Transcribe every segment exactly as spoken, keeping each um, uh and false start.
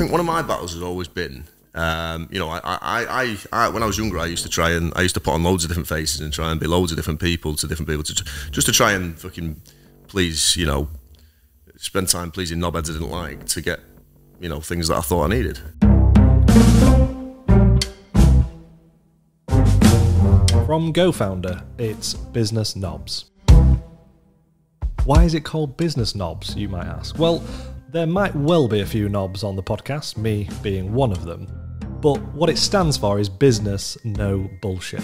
think one of my battles has always been, um, you know, I, I, I, I, when I was younger, I used to try and, I used to put on loads of different faces and try and be loads of different people to different people, to, just to try and fucking please, you know, spend time pleasing knobheads I didn't like to get, you know, things that I thought I needed. From GoFounder, it's Business Knobs. Why is it called Business Knobs, you might ask? Well, there might well be a few knobs on the podcast, me being one of them, but what it stands for is business, no bullshit.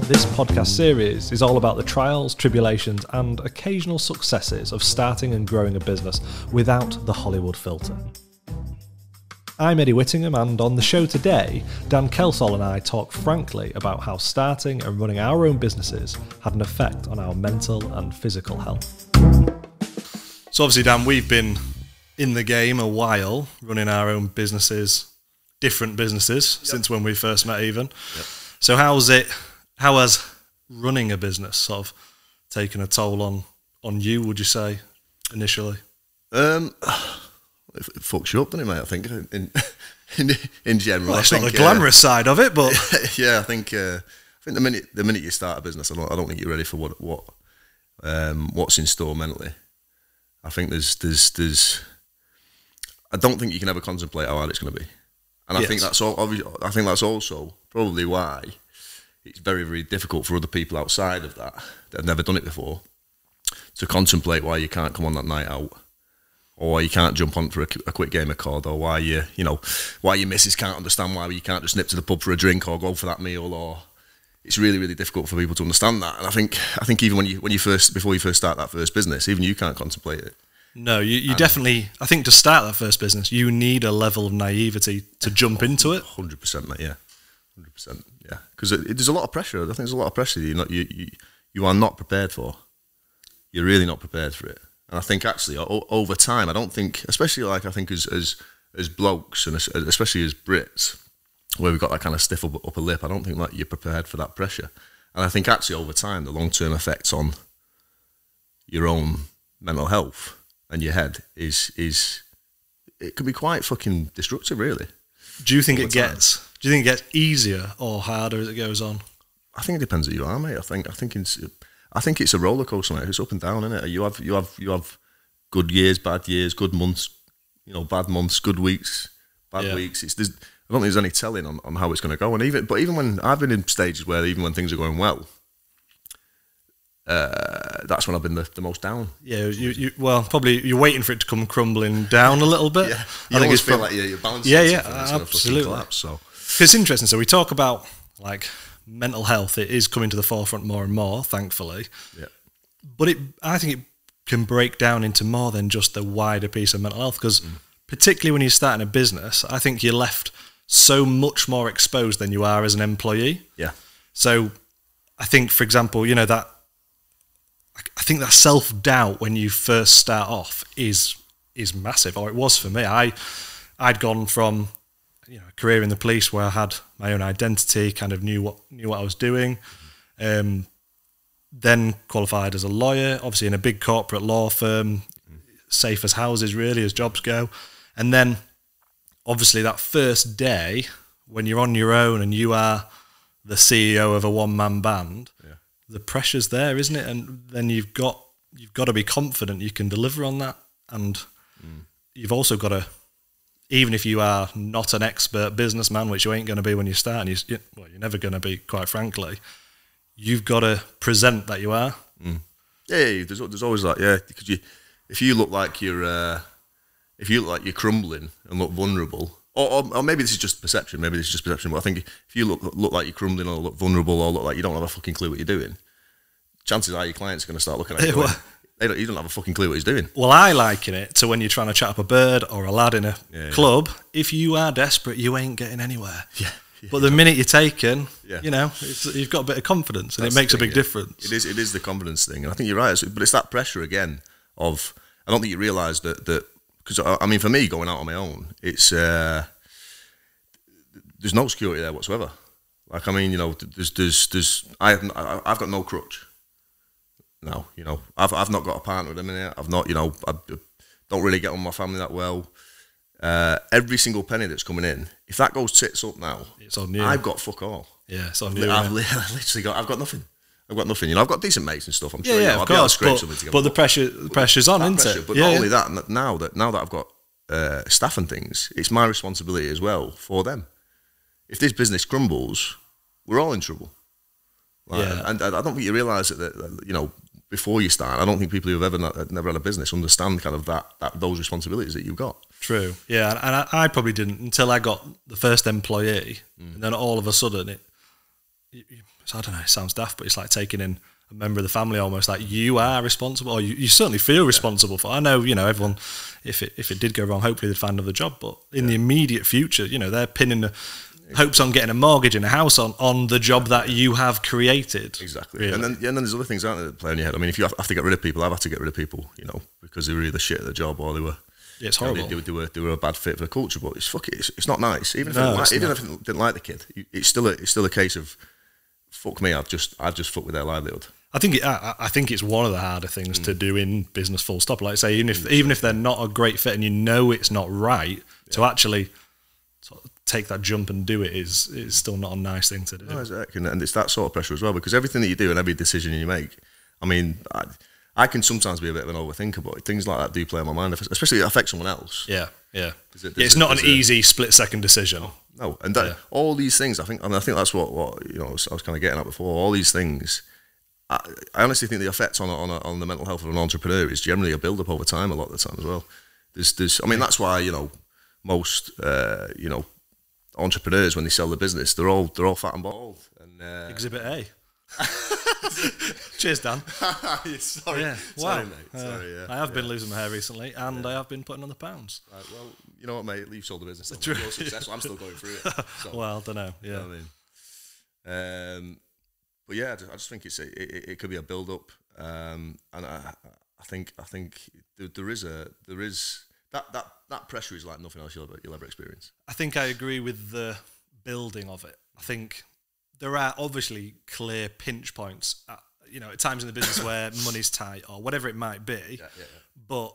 This podcast series is all about the trials, tribulations, and occasional successes of starting and growing a business without the Hollywood filter. I'm Eddie Whittingham, and on the show today, Dan Kelsall and I talk frankly about how starting and running our own businesses had an effect on our mental and physical health. So obviously, Dan, we've been in the game a while, running our own businesses, different businesses, yep. since when we first met even. Yep. So how's it, how has running a business sort of taken a toll on, on you, would you say, initially? Um, it fucks you up, doesn't it, mate? I think in, in, in general. Well, it's I think, not the glamorous uh, side of it, but... yeah, I think uh, I think the minute the minute you start a business, I don't, I don't think you're ready for what what um, what's in store mentally. I think there's, there's, there's, I don't think you can ever contemplate how hard it's going to be. And I yes. think that's all, obviously, I think that's also probably why it's very, very difficult for other people outside of that that have never done it before to contemplate why you can't come on that night out, or why you can't jump on for a, a quick game of C O D, or why you, you know, why your missus can't understand why you can't just nip to the pub for a drink or go for that meal, or it's really, really difficult for people to understand that. And I think, I think even when you, when you first, before you first start that first business, even you can't contemplate it. No, you, you definitely, I think to start that first business, you need a level of naivety to jump into it. one hundred percent, mate, yeah. one hundred percent, yeah. Because there's a lot of pressure. I think there's a lot of pressure that you're not, you, you, you are not prepared for. You're really not prepared for it. And I think actually, o over time, I don't think, especially like I think as, as, as blokes, and as, especially as Brits, where we've got that kind of stiff upper lip, I don't think that you're prepared for that pressure. And I think actually over time, the long-term effects on your own mental health and your head is, is it can be quite fucking destructive, really. Do you think it gets, do you think it gets easier or harder as it goes on? I think it depends who you are, mate. I think, I think it's, I think it's a roller coaster, mate. It's up and down, isn't it? You have, you have, you have good years, bad years, good months, you know, bad months, good weeks, bad yeah. weeks. It's, there's, I don't think there's any telling on, on how it's going to go. And even, but even when I've been in stages where even when things are going well, uh, that's when I've been the, the most down. Yeah, you, you, well, probably you're waiting for it to come crumbling down a little bit. Yeah, you I think it's feel like you're balancing. Yeah, yeah, uh, absolutely. Collapse, so it's interesting. So we talk about like mental health. It is coming to the forefront more and more, thankfully. Yeah. But it, I think it can break down into more than just the wider piece of mental health, because mm. particularly when you're starting a business, I think you're left so much more exposed than you are as an employee. Yeah. So I think, for example, you know, that, I think that self-doubt when you first start off is, is massive, or it was for me. I, I'd gone from, you know, a career in the police where I had my own identity, kind of knew what, knew what I was doing. Um, then qualified as a lawyer, obviously in a big corporate law firm, safe as houses really as jobs go. And then obviously that first day when you're on your own and you are the C E O of a one-man band, yeah. the pressure's there, isn't it? And then you've got, you've got to be confident you can deliver on that. And mm. you've also got to, even if you are not an expert businessman, which you ain't going to be when you start, and you, well, you're never going to be, quite frankly, you've got to present that you are. Mm. Yeah, yeah, there's, there's always that, yeah. Because you, if you look like you're... Uh, if you look like you're crumbling and look vulnerable, or, or, or maybe this is just perception, maybe this is just perception, but I think if you look look like you're crumbling or look vulnerable or look like you don't have a fucking clue what you're doing, chances are your client's going to start looking at you. Well, they don't, you don't have a fucking clue what he's doing. Well, I liken it to when you're trying to chat up a bird or a lad in a yeah, club. Yeah. If you are desperate, you ain't getting anywhere. Yeah. yeah but the yeah. minute you're taken, yeah. you know, it's, you've got a bit of confidence, and That's it makes thing, a big yeah. difference. It is, it is the confidence thing, and I think you're right. It's, but it's that pressure again of, I don't think you realise that that. Because, I mean, for me, going out on my own, it's, uh, there's no security there whatsoever. Like, I mean, you know, there's, there's, there's, I haven't, I've got no crutch now, you know. I've, I've not got a partner at the minute. I've not, you know, I don't really get on with my family that well. uh, every single penny that's coming in, if that goes tits up now, it's on you. I've got fuck all. Yeah, it's on you. I've, I've literally got, I've got nothing. I've got nothing. You know, I've got decent mates and stuff. I'm yeah, sure. Yeah, you know, of I'll course. But, together, but the pressure, the pressure's on, isn't pressure, it? But yeah, not yeah. only that. And now that now that I've got uh, staff and things, it's my responsibility as well for them. If this business crumbles, we're all in trouble. Like, yeah. And I don't think you realise that, that. You know, before you start, I don't think people who've ever not, never had a business understand kind of that, that those responsibilities that you've got. True. Yeah, and I, I probably didn't until I got the first employee, mm. and then all of a sudden it. it, it I don't know, it sounds daft, but it's like taking in a member of the family almost, like you are responsible, or you, you certainly feel responsible for. I know, you know, everyone, if it if it did go wrong, hopefully they'd find another job, but in yeah. the immediate future, you know, they're pinning the hopes on getting a mortgage and a house on, on the job that you have created. Exactly. Really. And then yeah, and then there's other things, aren't there, that play on your head. I mean, if you have to get rid of people, I've had to get rid of people, you know, because they were either shit at the job or they were... Yeah, it's horrible. You know, they, they, were, they were a bad fit for the culture, but it's fuck it, it's, it's not nice. Even if, no, it, even if it didn't like the kid, it's still a, it's still a case of... Fuck me! I've just I've just fucked with their livelihood. I think it, I, I think it's one of the harder things mm. to do in business. Full stop. Like I say, even if mm. even if they're not a great fit and you know it's not right, yeah. to actually sort of take that jump and do it is is still not a nice thing to do. No, exactly. And it's that sort of pressure as well, because everything that you do and every decision you make. I mean, I, I can sometimes be a bit of an overthinker, but things like that do play on my mind, especially if it affects someone else. Yeah, yeah. Is it, is it's it, not an it, easy split second decision. No, and that, yeah. all these things, I think, I mean, I think that's what, what you know, I was, I was kind of getting at before. All these things, I, I honestly think the effects on on on the mental health of an entrepreneur is generally a build up over time, a lot of the time as well. There's, there's, I mean, that's why, you know, most, uh, you know, entrepreneurs when they sell their business, they're all they're all fat and bald. And uh, Exhibit A. Cheers, Dan. Sorry, yeah. Sorry, wow. mate. Sorry, yeah. uh, I have yeah. been losing my hair recently, and yeah. I have been putting on the pounds. Right, well, you know what, mate? You've sold the business. Though, you're successful. I'm still going through it. So. Well, I don't know. Yeah, you know what I mean, um, but yeah, I just, I just think it's a, it, it could be a build up, um, and I, I think I think there, there is a there is that that that pressure is like nothing else you'll ever, you'll ever experience. I think I agree with the building of it. I think. There are obviously clear pinch points, at, you know, at times in the business where money's tight or whatever it might be, yeah, yeah, yeah. but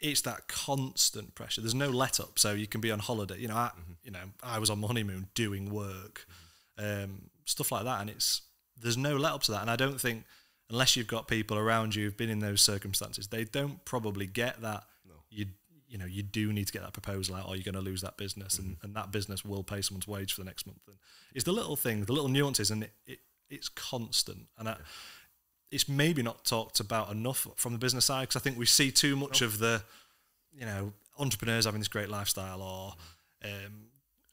it's that constant pressure. There's no let up, so you can be on holiday. You know, I, mm-hmm. you know, I was on my honeymoon doing work, mm-hmm. um, stuff like that, and it's there's no let up to that. And I don't think unless you've got people around you who've been in those circumstances, they don't probably get that. No. You you know, you do need to get that proposal out or you're going to lose that business, and, mm-hmm. and that business will pay someone's wage for the next month. And it's the little thing, the little nuances, and it, it it's constant. And yeah. I, it's maybe not talked about enough from the business side, because I think we see too much nope. of the, you know, entrepreneurs having this great lifestyle or um,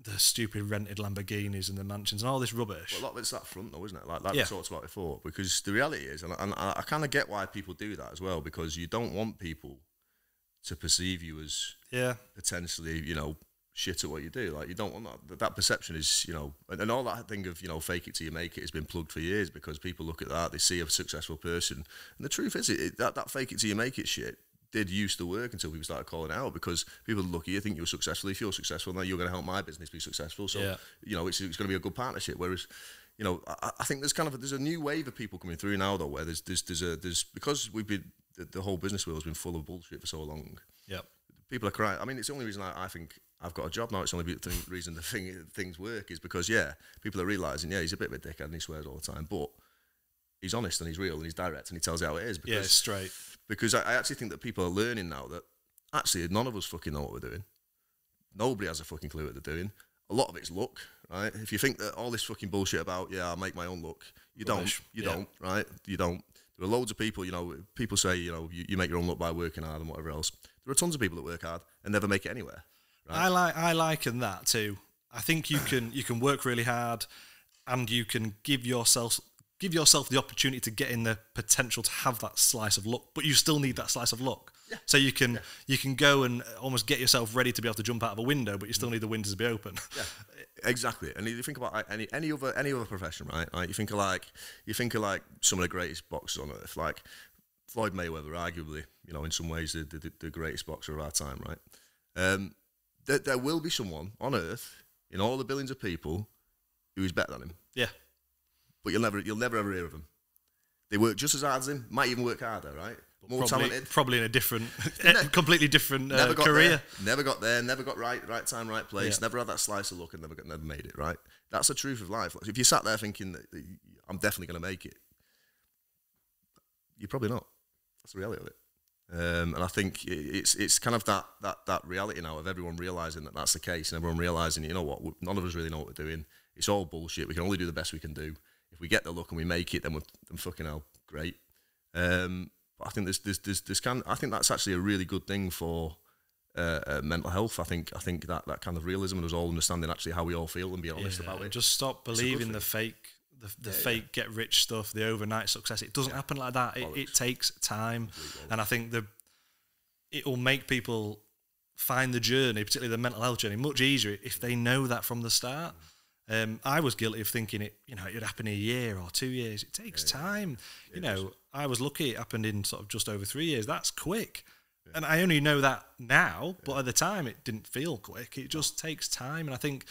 the stupid rented Lamborghinis and the mansions and all this rubbish. Well, a lot of it's that front though, isn't it? Like, like yeah. we talked about before, because the reality is, and, and I, I kind of get why people do that as well, because you don't want people to perceive you as yeah. potentially, you know, shit at what you do. Like, you don't want that. That perception is, you know, and, and all that thing of, you know, fake it till you make it has been plugged for years, because people look at that, they see a successful person. And the truth is, it, that, that fake it till you make it shit did used to work until people started calling out, because people look at you, think you're successful. If you're successful, then you're going to help my business be successful. So, yeah. you know, it's, it's going to be a good partnership. Whereas, you know, I, I think there's kind of, a, there's a new wave of people coming through now though, where there's, there's, there's a, there's, because we've been, The, the whole business world has been full of bullshit for so long. Yeah, people are crying. I mean, it's the only reason I, I think I've got a job now. It's the only thing, reason the thing things work is because yeah, people are realizing yeah, he's a bit of a dickhead and he swears all the time, but he's honest and he's real and he's direct and he tells it how it is. Because, yeah, straight. Because I, I actually think that people are learning now that actually none of us fucking know what we're doing. Nobody has a fucking clue what they're doing. A lot of it's luck, right? If you think that all this fucking bullshit about yeah, I make my own luck, you Rubbish. don't. You yeah. don't, right? You don't. There are loads of people, you know, people say, you know, you, you make your own luck by working hard and whatever else. There are tons of people that work hard and never make it anywhere. Right? I like I liken that too. I think you can you can work really hard and you can give yourself give yourself the opportunity to get in the potential to have that slice of luck, but you still need that slice of luck. Yeah. So you can yeah. you can go and almost get yourself ready to be able to jump out of a window, but you still need the windows to be open. Yeah. Exactly, and you think about any any other any other profession, right? Like you think of like you think of like some of the greatest boxers on earth, like Floyd Mayweather, arguably, you know, in some ways the the, the greatest boxer of our time, right? Um, there, there will be someone on earth in all the billions of people who is better than him. Yeah, but you'll never you'll never ever hear of him. They work just as hard as him, might even work harder, right? But more probably, talented. Probably in a different, ne completely different uh, never got career. There, never got there, never got right, right time, right place, yeah. never had that slice of luck and never, got, never made it, right? That's the truth of life. If you sat there thinking that, that I'm definitely going to make it, you're probably not. That's the reality of it. Um, and I think it's it's kind of that, that, that reality now of everyone realising that that's the case and everyone realising, you know what, none of us really know what we're doing. It's all bullshit. We can only do the best we can do. If we get the luck and we make it, then we're then fucking hell, great. Um, but I think there's there's there's, there's kind of, I think that's actually a really good thing for uh, uh, mental health. I think I think that that kind of realism and us all understanding actually how we all feel and being honest yeah, about it. Just stop believing the fake the, the yeah, fake yeah. get rich stuff, the overnight success. It doesn't yeah. happen like that. It, it takes time, and I think the it will make people find the journey, particularly the mental health journey, much easier if they know that from the start. Mm. Um, I was guilty of thinking it, you know, it would happen in a year or two years. It takes yeah, time. Yeah, you know, is. I was lucky it happened in sort of just over three years. That's quick. Yeah. And I only know that now, yeah. but at the time it didn't feel quick. It just oh. takes time. And I think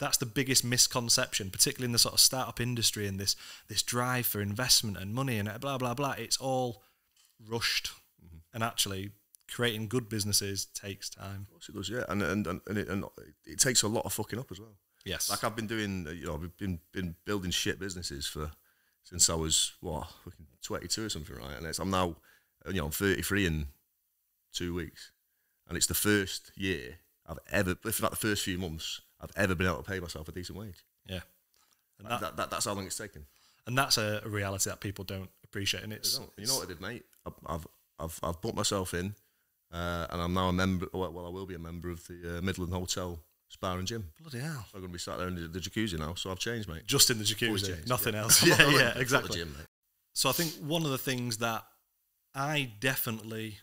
that's the biggest misconception, particularly in the sort of startup industry and this, this drive for investment and money and blah, blah, blah. It's all rushed. Mm-hmm. And actually creating good businesses takes time. Of course it does, yeah. And, and, and, and, it, and it takes a lot of fucking up as well. Yes. Like I've been doing, you know, I've been, been building shit businesses for, since I was, what, twenty-two or something, right? And it's, I'm now, you know, I'm thirty-three in two weeks. And it's the first year I've ever, if not the first few months, I've ever been able to pay myself a decent wage. Yeah. And that, that, that, that's how long it's taken. And that's a reality that people don't appreciate. And it's, don't. You know what I did, mate? I've, I've, I've put myself in uh, and I'm now a member, well, I will be a member of the uh, Midland Hotel Spa and gym. Bloody hell. So I'm going to be sat there in the, the jacuzzi now, so I've changed, mate. Just in the jacuzzi, nothing yeah. else. yeah, yeah, exactly. Gym, so I think one of the things that I definitely,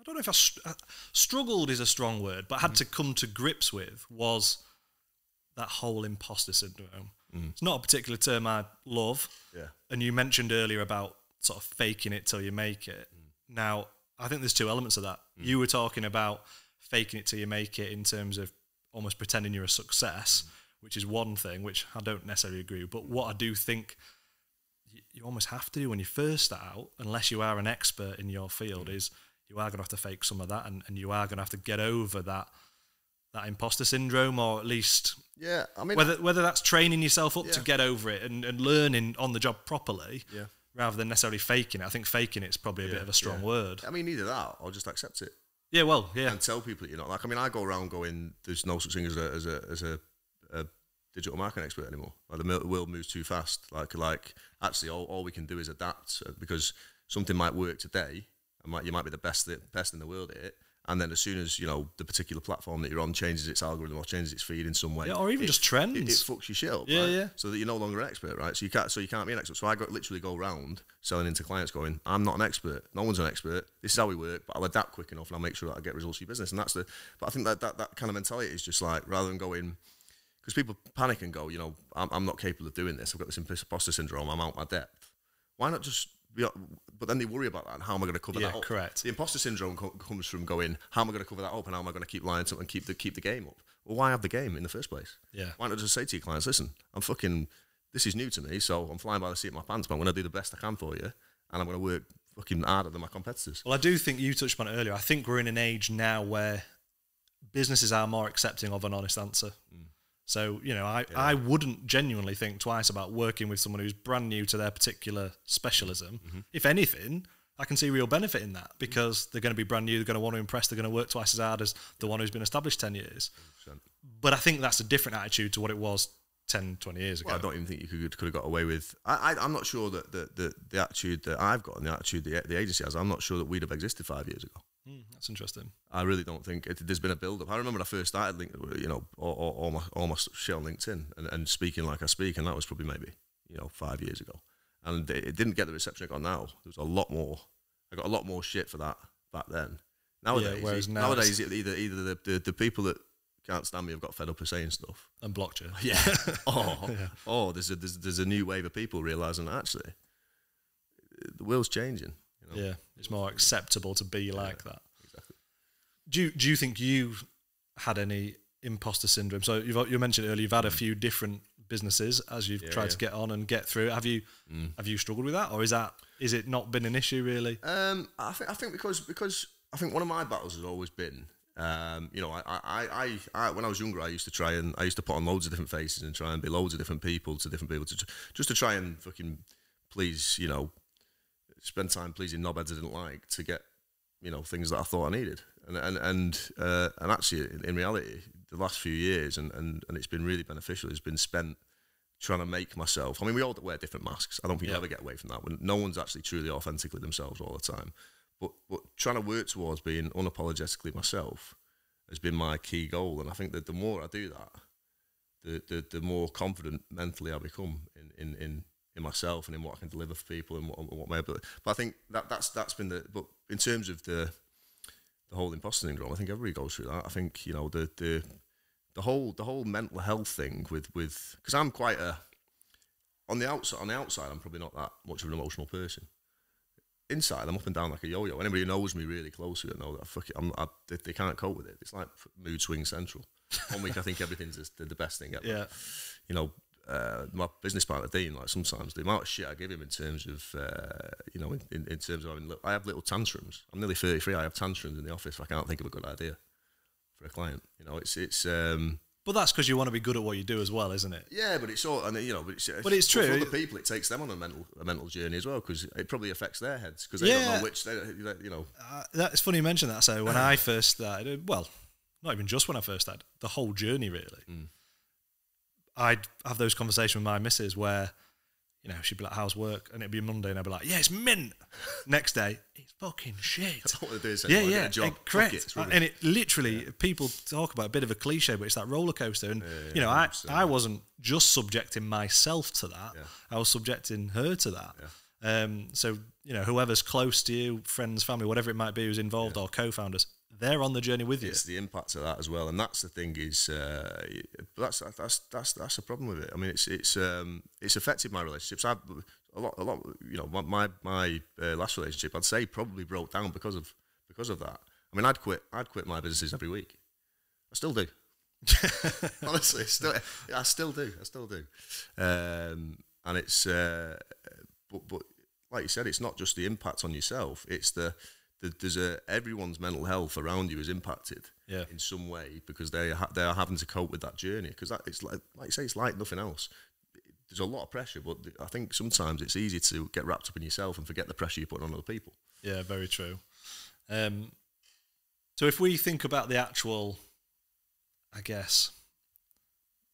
I don't know if I, str I struggled is a strong word, but I had mm. to come to grips with was that whole imposter syndrome. Mm. It's not a particular term I love. Yeah. And you mentioned earlier about sort of faking it till you make it. Mm. Now, I think there's two elements of that. Mm. You were talking about faking it till you make it in terms of almost pretending you're a success, mm. which is one thing, which I don't necessarily agree with. But what I do think you, you almost have to do when you first start out, unless you are an expert in your field, mm. is you are going to have to fake some of that and, and you are going to have to get over that that imposter syndrome, or at least yeah, I mean, whether, whether that's training yourself up yeah. to get over it and, and learning on the job properly yeah. rather than necessarily faking it. I think faking it's probably a yeah, bit of a strong yeah. word. I mean, either that or just accept it. Yeah, well, yeah. And tell people you're not like. I mean, I go around going, there's no such thing as a as a as a, a digital marketing expert anymore. Like the world moves too fast. Like like actually, all, all we can do is adapt, because something might work today, and might you might be the best best in the world at it. And then as soon as you know the particular platform that you're on changes its algorithm or changes its feed in some way, yeah, or even it, just trends, it, it fucks your shit up. Yeah, right? yeah. So that you're no longer an expert, right? So you can't, so you can't be an expert. So I got, literally go around selling into clients, going, "I'm not an expert. No one's an expert. This is how we work. But I'll adapt quick enough, and I'll make sure that I get results for your business." And that's the. But I think that that, that kind of mentality is just like, rather than going, because people panic and go, you know, I'm, I'm not capable of doing this. I've got this imposter syndrome. I'm out my depth. Why not just? Yeah, but then they worry about that and how am I going to cover yeah, that up? Correct. The imposter syndrome co comes from going, how am I going to cover that up and how am I going to keep lying to and keep the, keep the game up? Well, why have the game in the first place? Yeah. Why not just say to your clients, listen, I'm fucking, this is new to me, so I'm flying by the seat of my pants, but I'm going to do the best I can for you and I'm going to work fucking harder than my competitors. Well, I do think you touched on it earlier. I think we're in an age now where businesses are more accepting of an honest answer. Mm. So, you know, I, yeah. I wouldn't genuinely think twice about working with someone who's brand new to their particular specialism. Mm-hmm. If anything, I can see real benefit in that, because they're going to be brand new, they're going to want to impress, they're going to work twice as hard as the one who's been established ten years. one hundred percent. But I think that's a different attitude to what it was ten, twenty years ago. Well, I don't even think you could, could have got away with... I, I, I'm not sure that the, the, the attitude that I've got and the attitude the, the agency has, I'm not sure that we'd have existed five years ago. Mm, that's interesting. I really don't think it, there's been a build-up. I remember when I first started, LinkedIn, you know, all, all, all my all my shit on LinkedIn and, and speaking like I speak, and that was probably maybe you know five years ago, and it, it didn't get the reception it got now. There was a lot more. I got a lot more shit for that back then. Nowadays, yeah, whereas now nowadays either either the, the the people that can't stand me have got fed up of saying stuff and blocked you. Yeah. oh, yeah. oh, there's a there's, there's a new wave of people realizing that actually the world's changing. You know? Yeah, it's more acceptable to be yeah, like that. Exactly. Do you, do you think you had any imposter syndrome? So you've, you mentioned earlier you've had a few different businesses as you've yeah, tried yeah. to get on and get through. Have you mm. have you struggled with that, or is that is it not been an issue really? Um, I think I think because because I think one of my battles has always been, um, you know, I, I I I when I was younger, I used to try and I used to put on loads of different faces and try and be loads of different people to different people to just to try and fucking please, you know, spend time pleasing knobheads I didn't like to get, you know, things that I thought I needed. And and and uh, and actually, in, in reality, the last few years, and and and it's been really beneficial. It's been spent trying to make myself. I mean, we all wear different masks. I don't think yeah. you ever get away from that. When no one's actually truly authentically themselves all the time. But but trying to work towards being unapologetically myself has been my key goal. And I think that the more I do that, the the, the more confident mentally I become in in in. in myself and in what I can deliver for people and what, and what my ability. But I think that that's that's been the. But in terms of the the whole imposter syndrome, I think everybody goes through that. I think you know the the the whole the whole mental health thing with with because I'm quite a on the outside on the outside I'm probably not that much of an emotional person. Inside I'm up and down like a yo-yo. Anybody who knows me really closely that know that I fuck it, I'm, I, they, they can't cope with it. It's like mood swing central. One week I think everything's the, the best thing ever. Yeah, you know. Uh, my business partner Dean, like sometimes the amount of shit I give him in terms of uh, you know, in, in, in terms of having little, I have little tantrums. I'm nearly thirty-three. I have tantrums in the office. If I can't think of a good idea for a client. You know, it's it's. Um, but that's because you want to be good at what you do as well, isn't it? Yeah, but it's all, and you know, but it's, but it's true. For other people, it takes them on a mental a mental journey as well because it probably affects their heads because they yeah. don't know which they you know. Uh, that's funny you mention that. So when I first started, well, not even just when I first started, the whole journey really. Mm. I'd have those conversations with my missus where, you know, she'd be like, how's work? And it'd be Monday and I'd be like, yeah, it's mint. Next day, it's fucking shit. That's what they do. Yeah, yeah, job. correct. It, and it literally, yeah. people talk about a bit of a cliche, but it's that roller coaster. And, yeah, yeah, you know, I, I wasn't just subjecting myself to that. Yeah. I was subjecting her to that. Yeah. Um, so, you know, whoever's close to you, friends, family, whatever it might be who's involved yeah. or co-founders, they're on the journey with you. It's the impact of that as well, and that's the thing is, uh, that's that's that's that's the problem with it. I mean, it's it's um, it's affected my relationships. I've a lot, a lot. You know, my my uh, last relationship, I'd say, probably broke down because of because of that. I mean, I'd quit, I'd quit my businesses every week. I still do. Honestly, still, I still do, I still do. Um, and it's, uh, but but like you said, it's not just the impact on yourself. It's the There's a everyone's mental health around you is impacted yeah. in some way because they ha they are having to cope with that journey because that it's like like you say it's like nothing else. There's a lot of pressure, but I think sometimes it's easy to get wrapped up in yourself and forget the pressure you're putting on other people. Yeah, very true. Um, so if we think about the actual, I guess,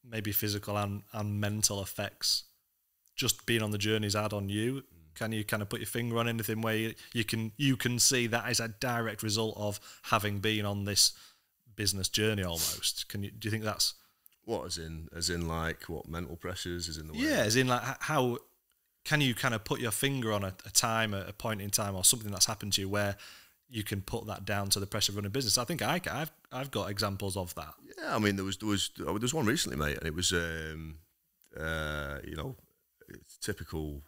maybe physical and and mental effects, just being on the journey's had on you. Can you kind of put your finger on anything where you, you can you can see that is a direct result of having been on this business journey almost? Can you do you think that's what as in as in like what mental pressures is in the way? Yeah, as in like how can you kind of put your finger on a, a time, a, a point in time, or something that's happened to you where you can put that down to the pressure of running a business? I think I I've I've got examples of that. Yeah, I mean there was there was there was one recently, mate, and it was um, uh, you know it's typical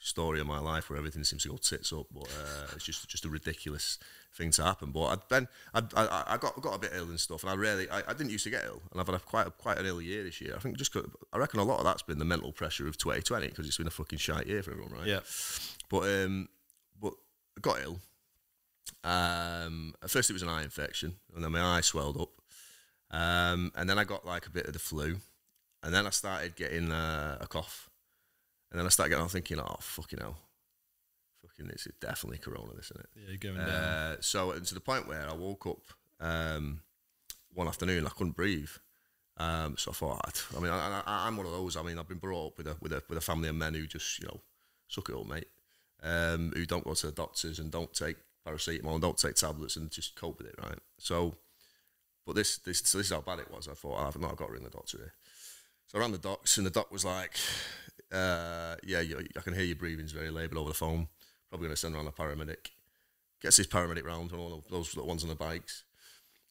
story of my life where everything seems to go tits up, but uh, it's just just a ridiculous thing to happen. But I'd been I'd, I I got got a bit ill and stuff, and I really I, I didn't used to get ill, and I've had a quite a, quite an ill year this year. I think just I reckon a lot of that's been the mental pressure of twenty twenty because it's been a fucking shite year for everyone, right? Yeah. But um, but I got ill. Um, at first it was an eye infection, and then my eye swelled up, um, and then I got like a bit of the flu, and then I started getting uh, a cough. And then I started getting on thinking, oh, fucking hell. Fucking, it's definitely corona, this, isn't it? Yeah, you're going uh, down. So, and to the point where I woke up um, one afternoon, I couldn't breathe. Um, so I thought, I mean, I, I, I'm one of those. I mean, I've been brought up with a, with a, with a family of men who just, you know, suck it up, mate, um, who don't go to the doctors and don't take paracetamol and don't take tablets and just cope with it, right? So, but this, this, so this is how bad it was. I thought, I've not got to ring the doctor here. So I ran the docs, and the doc was like, uh, yeah, you, I can hear your breathing's very laboured over the phone. Probably going to send around a paramedic. Gets his paramedic round, and all those little ones on the bikes.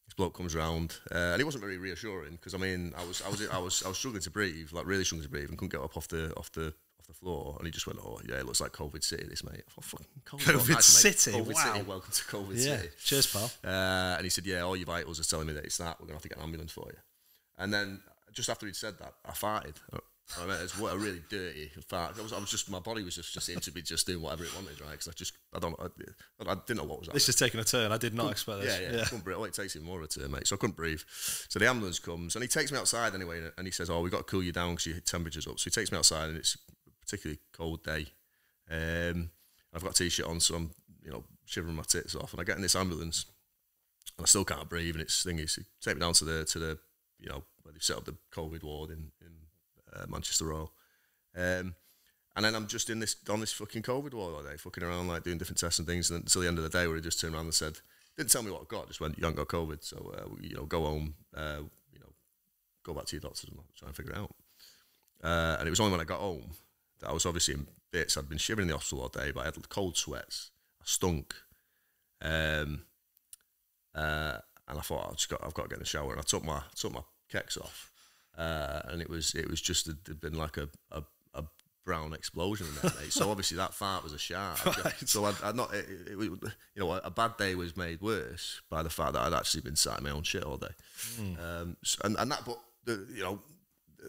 This bloke comes round, uh, and it wasn't very reassuring because I mean, I was, I was, I was, I was struggling to breathe, like really struggling to breathe, and couldn't get up off the, off the, off the floor. And he just went, "Oh, yeah, it looks like COVID City, this mate." I thought, fucking COVID, COVID City, mate. COVID wow. City, welcome to COVID yeah. City. Cheers, pal. Uh, and he said, "Yeah, all your vitals are telling me that it's that. We're going to have to get an ambulance for you." And then just after he'd said that, I farted. I mean, it's what a really dirty fart. I was, I was just, my body was just, just seemed to be just doing whatever it wanted, right? Because I just, I don't, I, I didn't know what was happening. This is taking a turn. I did not couldn't, expect this. Yeah, yeah. yeah. I couldn't breathe. Well, it takes even more of a turn, mate. So I couldn't breathe. So the ambulance comes and he takes me outside anyway, and he says, "Oh, we've got to cool you down because your temperature's up." So he takes me outside, and it's a particularly cold day. Um, I've got a t-shirt on, so I'm, you know, shivering my tits off, and I get in this ambulance, and I still can't breathe. And it's thing is, he take me down to the to the, you know, where they've set up the COVID ward in. in Uh, Manchester Royal, um, and then I'm just in this on this fucking COVID ward all day, fucking around, like doing different tests and things, and until the end of the day, where he just turned around and said, didn't tell me what I got, just went, "You haven't got COVID, so uh, you know, go home, uh, you know, go back to your doctors and try and figure it out." Uh, and it was only when I got home that I was obviously in bits. I'd been shivering in the hospital all day, but I had cold sweats, I stunk, um, uh, and I thought I've just got, I've got to get in the shower, and I took my took my kecks off. Uh, and it was it was just a, it'd been like a, a, a brown explosion in that day. So obviously that fart was a shark. Right. So I'd, I'd not, it, it, it, you know, a bad day was made worse by the fact that I'd actually been sat in my own shit all day. Mm. Um, so, and and that, but the, you know,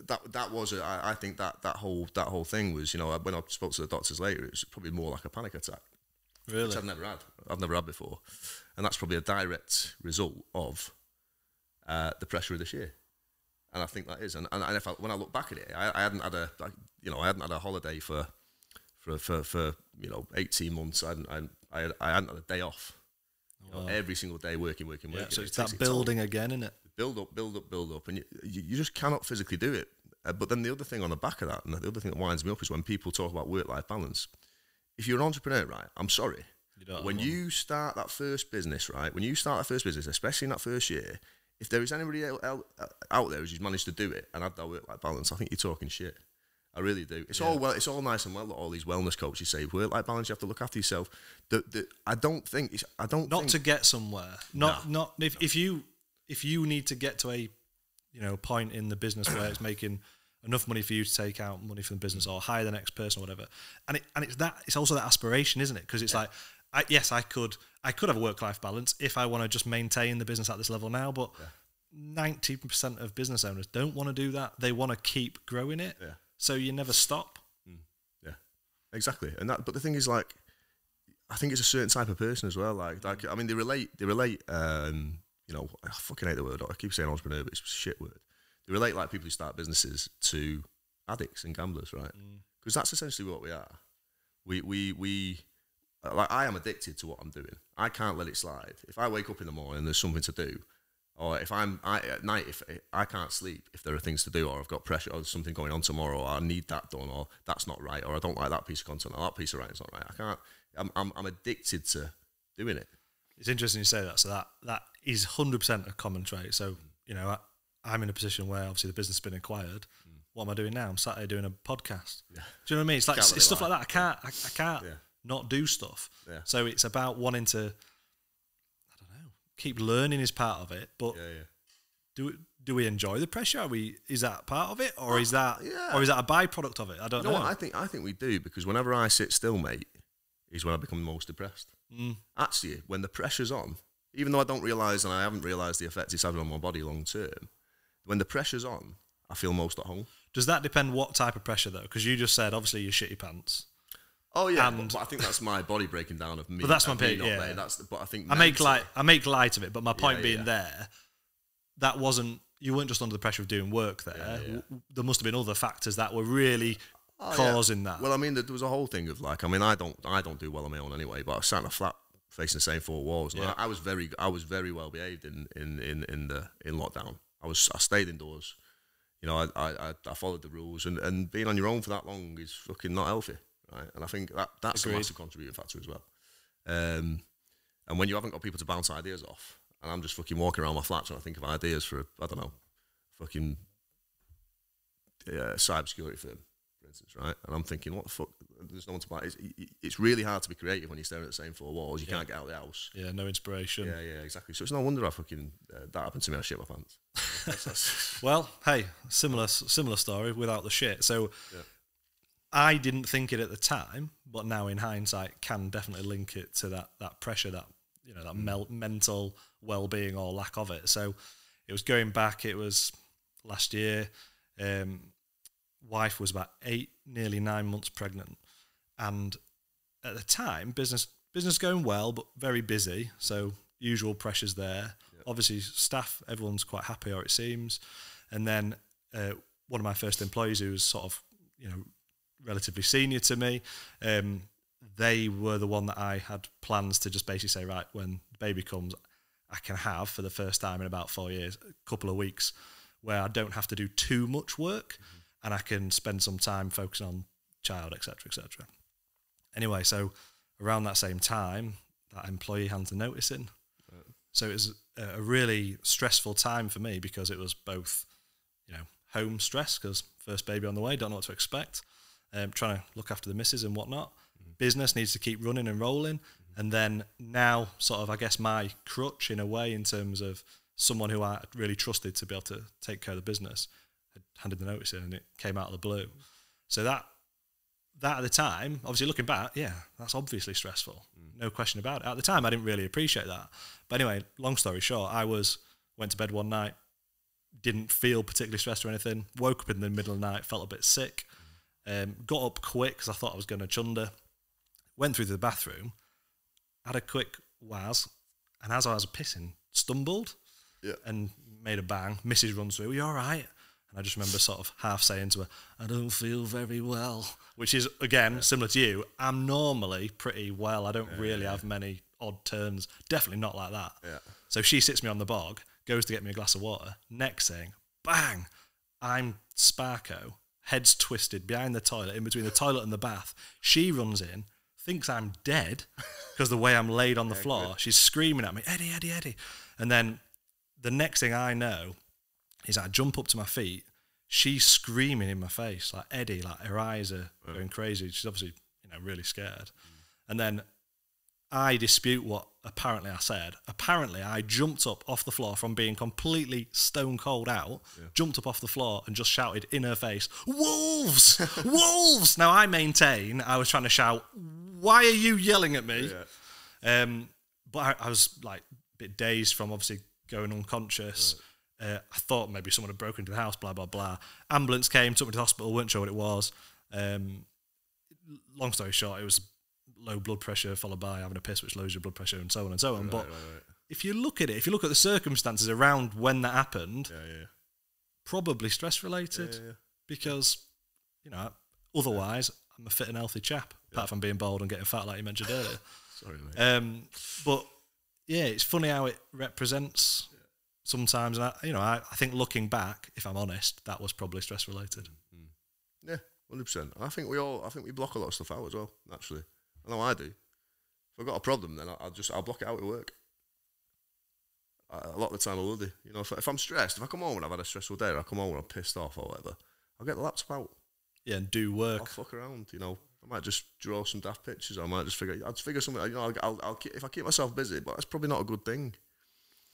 that that was a, I, I think that that whole that whole thing was, you know, when I spoke to the doctors later, it was probably more like a panic attack, really, which I've never had. I've never had before, and that's probably a direct result of uh, the pressure of this year. And I think that is, and and, and if I, when I look back at it, I, I hadn't had a, like, you know, I hadn't had a holiday for, for for for you know, eighteen months. I hadn't, I I, I hadn't had a day off. Wow. You know, every single day working, working, yeah, working. So it's that it building again, isn't it? Build up, build up, build up, and you you, you just cannot physically do it. Uh, but then the other thing on the back of that, and the other thing that winds me up is when people talk about work-life balance. If you're an entrepreneur, right? I'm sorry, you don't when you one. start that first business, right? When you start that first business, especially in that first year. If there is anybody out there who's managed to do it and have that work-life balance, I think you're talking shit. I really do. It's yeah. all well. It's all nice and well that all these wellness coaches say work-life balance. You have to look after yourself. The, the, I don't think. It's, I don't. Not think, to get somewhere. Not nah, not if, nah. if you if you need to get to a you know point in the business where it's making enough money for you to take out money from the business or hire the next person or whatever. And it and it's that it's also that aspiration, isn't it? Because it's yeah. like. I, yes, I could. I could have a work-life balance if I want to just maintain the business at this level now. But ninety yeah. percent of business owners don't want to do that. They want to keep growing it. Yeah. So you never stop. Mm. Yeah, exactly. And that. But the thing is, like, I think it's a certain type of person as well. Like, like I mean, they relate. They relate. Um, you know, I fucking hate the word. I keep saying entrepreneur, but it's a shit word. They relate like people who start businesses to addicts and gamblers, right? Because mm. that's essentially what we are. We we we. Like, I am addicted to what I'm doing. I can't let it slide. If I wake up in the morning and there's something to do, or if I'm I, at night, if I can't sleep, if there are things to do, or I've got pressure, or there's something going on tomorrow, or I need that done, or that's not right, or I don't like that piece of content, or that piece of writing's not right. I can't. I'm I'm, I'm addicted to doing it. It's interesting you say that. So that that is one hundred percent a common trait. So you know, I, I'm in a position where obviously the business has been acquired. Mm. What am I doing now? I'm sat here doing a podcast. Yeah. Do you know what I mean? It's like it's, it's stuff like that. I can't. I, I can't. Yeah. Not do stuff. Yeah. So it's about wanting to, I don't know, keep learning is part of it. But yeah, yeah. do do we enjoy the pressure? Are we is that part of it, or well, is that yeah. or is that a byproduct of it? I don't you know. know. What? I think I think we do, because whenever I sit still, mate, is when I become most depressed. Mm. Actually, when the pressure's on, even though I don't realise and I haven't realised the effect it's having on my body long term, when the pressure's on, I feel most at home. Does that depend what type of pressure though? Because you just said obviously your shitty pants. Oh yeah, but, but I think that's my body breaking down of me. But that's my point. Yeah, there. That's the, but I think I mentally, make light. I make light of it. But my point yeah, being yeah. there, that wasn't. You weren't just under the pressure of doing work there. Yeah, yeah. There must have been other factors that were really oh, causing yeah. that. Well, I mean, there was a whole thing of like. I mean, I don't. I don't do well on my own anyway. But I was sat in a flat, facing the same four walls. And yeah. I, I was very. I was very well behaved in in in in the in lockdown. I was. I stayed indoors. You know, I I I followed the rules, and and being on your own for that long is fucking not healthy. Right. And I think that that's Agreed. a massive contributing factor as well. Um, and when you haven't got people to bounce ideas off, and I'm just fucking walking around my flat trying to think of ideas for, a, I don't know, fucking uh, cybersecurity firm, for instance, right? And I'm thinking, what the fuck? There's no one to buy. It's, it's really hard to be creative when you're staring at the same four walls. You yeah. can't get out of the house. Yeah, no inspiration. Yeah, yeah, exactly. So it's no wonder I fucking, uh, that happened to me. I shit my pants. that's, that's well, hey, similar similar story without the shit. So... Yeah. I didn't think it at the time, but now in hindsight can definitely link it to that that pressure, that you know that mm. mel mental well-being or lack of it. So it was going back, it was last year, um, wife was about eight, nearly nine months pregnant. And at the time, business business going well, but very busy. So usual pressures there. Yep. Obviously, staff, everyone's quite happy, or it seems. And then uh, one of my first employees, who was sort of, you know, relatively senior to me, um, they were the one that I had plans to just basically say, right, when the baby comes, I can have, for the first time in about four years, a couple of weeks where I don't have to do too much work, mm-hmm. and I can spend some time focusing on child, et cetera, et cetera. Anyway, so around that same time, that employee had to notice in. Right. So it was a really stressful time for me, because it was both, you know, home stress, because first baby on the way, don't know what to expect, um, trying to look after the missus and whatnot. Mm-hmm. Business needs to keep running and rolling. Mm-hmm. And then now sort of, I guess, my crutch in a way, in terms of someone who I really trusted to be able to take care of the business, had handed the notice in, and it came out of the blue. So that, that at the time, obviously looking back, yeah, that's obviously stressful. Mm. No question about it. At the time, I didn't really appreciate that. But anyway, long story short, I was, went to bed one night, didn't feel particularly stressed or anything, woke up in the middle of the night, felt a bit sick, mm. um, got up quick because I thought I was going to chunder, went through to the bathroom, had a quick waz, and as I was pissing, stumbled, yeah. and made a bang. Missus runs through, are you all right? And I just remember sort of half saying to her, I don't feel very well, which is, again, yeah. similar to you. I'm normally pretty well. I don't yeah, really yeah. have many odd turns. Definitely not like that. Yeah. So she sits me on the bog, goes to get me a glass of water. Next thing, bang, I'm Sparko, head's twisted behind the toilet, in between the toilet and the bath. She runs in, thinks I'm dead because the way I'm laid on the yeah, floor. Good. She's screaming at me, Eddie, Eddie, Eddie. And then the next thing I know, is I jump up to my feet, she's screaming in my face, like Eddie, like her eyes are wow. going crazy. She's obviously, you know, really scared. Mm. And then I dispute what apparently I said. Apparently I jumped up off the floor from being completely stone cold out, yeah. jumped up off the floor and just shouted in her face, wolves, wolves. Now I maintain I was trying to shout, why are you yelling at me? Yeah. Um, but I, I was like a bit dazed from obviously going unconscious. Right. Uh, I thought maybe someone had broken into the house, blah, blah, blah. Ambulance came, took me to the hospital, weren't sure what it was. Um, long story short, it was low blood pressure followed by having a piss, which lowers your blood pressure and so on and so on. Right, but right, right. if you look at it, if you look at the circumstances around when that happened, yeah, yeah. probably stress related yeah, yeah, yeah. because, you know, otherwise I'm a fit and healthy chap, yeah. apart from being bald and getting fat like you mentioned earlier. Sorry, mate. Um, but yeah, it's funny how it represents... sometimes, and I, you know, I, I think looking back, if I'm honest, that was probably stress related. Mm-hmm. Yeah, hundred percent. I think we all, I think we block a lot of stuff out as well. Naturally, I know I do. If I've got a problem, then I'll just I'll block it out at work. I, a lot of the time, I will do. You know, if, if I'm stressed, if I come home and I've had a stressful day, or I come home and I'm pissed off or whatever, I'll get the laptop out. Yeah, and do work. I'll fuck around. You know, I might just draw some daft pictures. Or I might just figure. I'll just figure something. You know, I'll, I'll, I'll keep, if I keep myself busy, but that's probably not a good thing.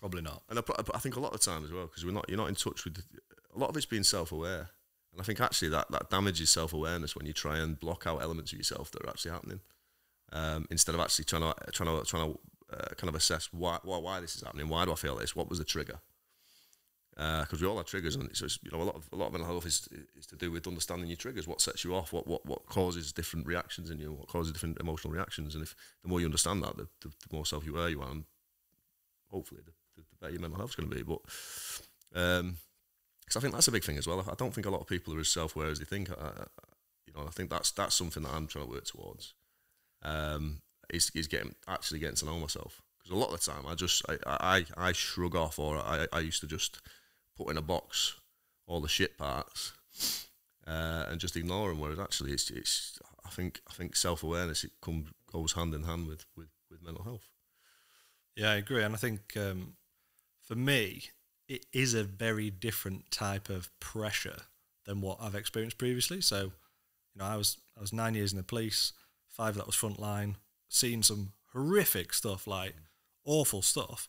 Probably not. And I, I think a lot of the time as well, because we're not, you're not in touch with, a lot of it's being self-aware. And I think actually that, that damages self-awareness when you try and block out elements of yourself that are actually happening, um, instead of actually trying to, trying to, trying to uh, kind of assess why, why, why this is happening, why do I feel this, what was the trigger? Because uh, we all have triggers, and so it's, you know, a lot of, a lot of mental health is, is to do with understanding your triggers, what sets you off, what, what, what causes different reactions in you, what causes different emotional reactions. And if the more you understand that, the, the, the more self-aware you are, and hopefully the, the better your mental health's going to be. But um, because I think that's a big thing as well. I don't think a lot of people are as self-aware as they think. I, I, you know, I think that's that's something that I'm trying to work towards. Um, is is getting actually getting to know myself, because a lot of the time I just I I, I shrug off, or I, I used to just put in a box all the shit parts uh, and just ignore them. Whereas actually it's it's I think I think self-awareness it comes goes hand in hand with with, with mental health. Yeah, I agree. And I think um, for me, it is a very different type of pressure than what I've experienced previously. So, you know, I was I was nine years in the police, five of that was frontline, seen some horrific stuff, like awful stuff.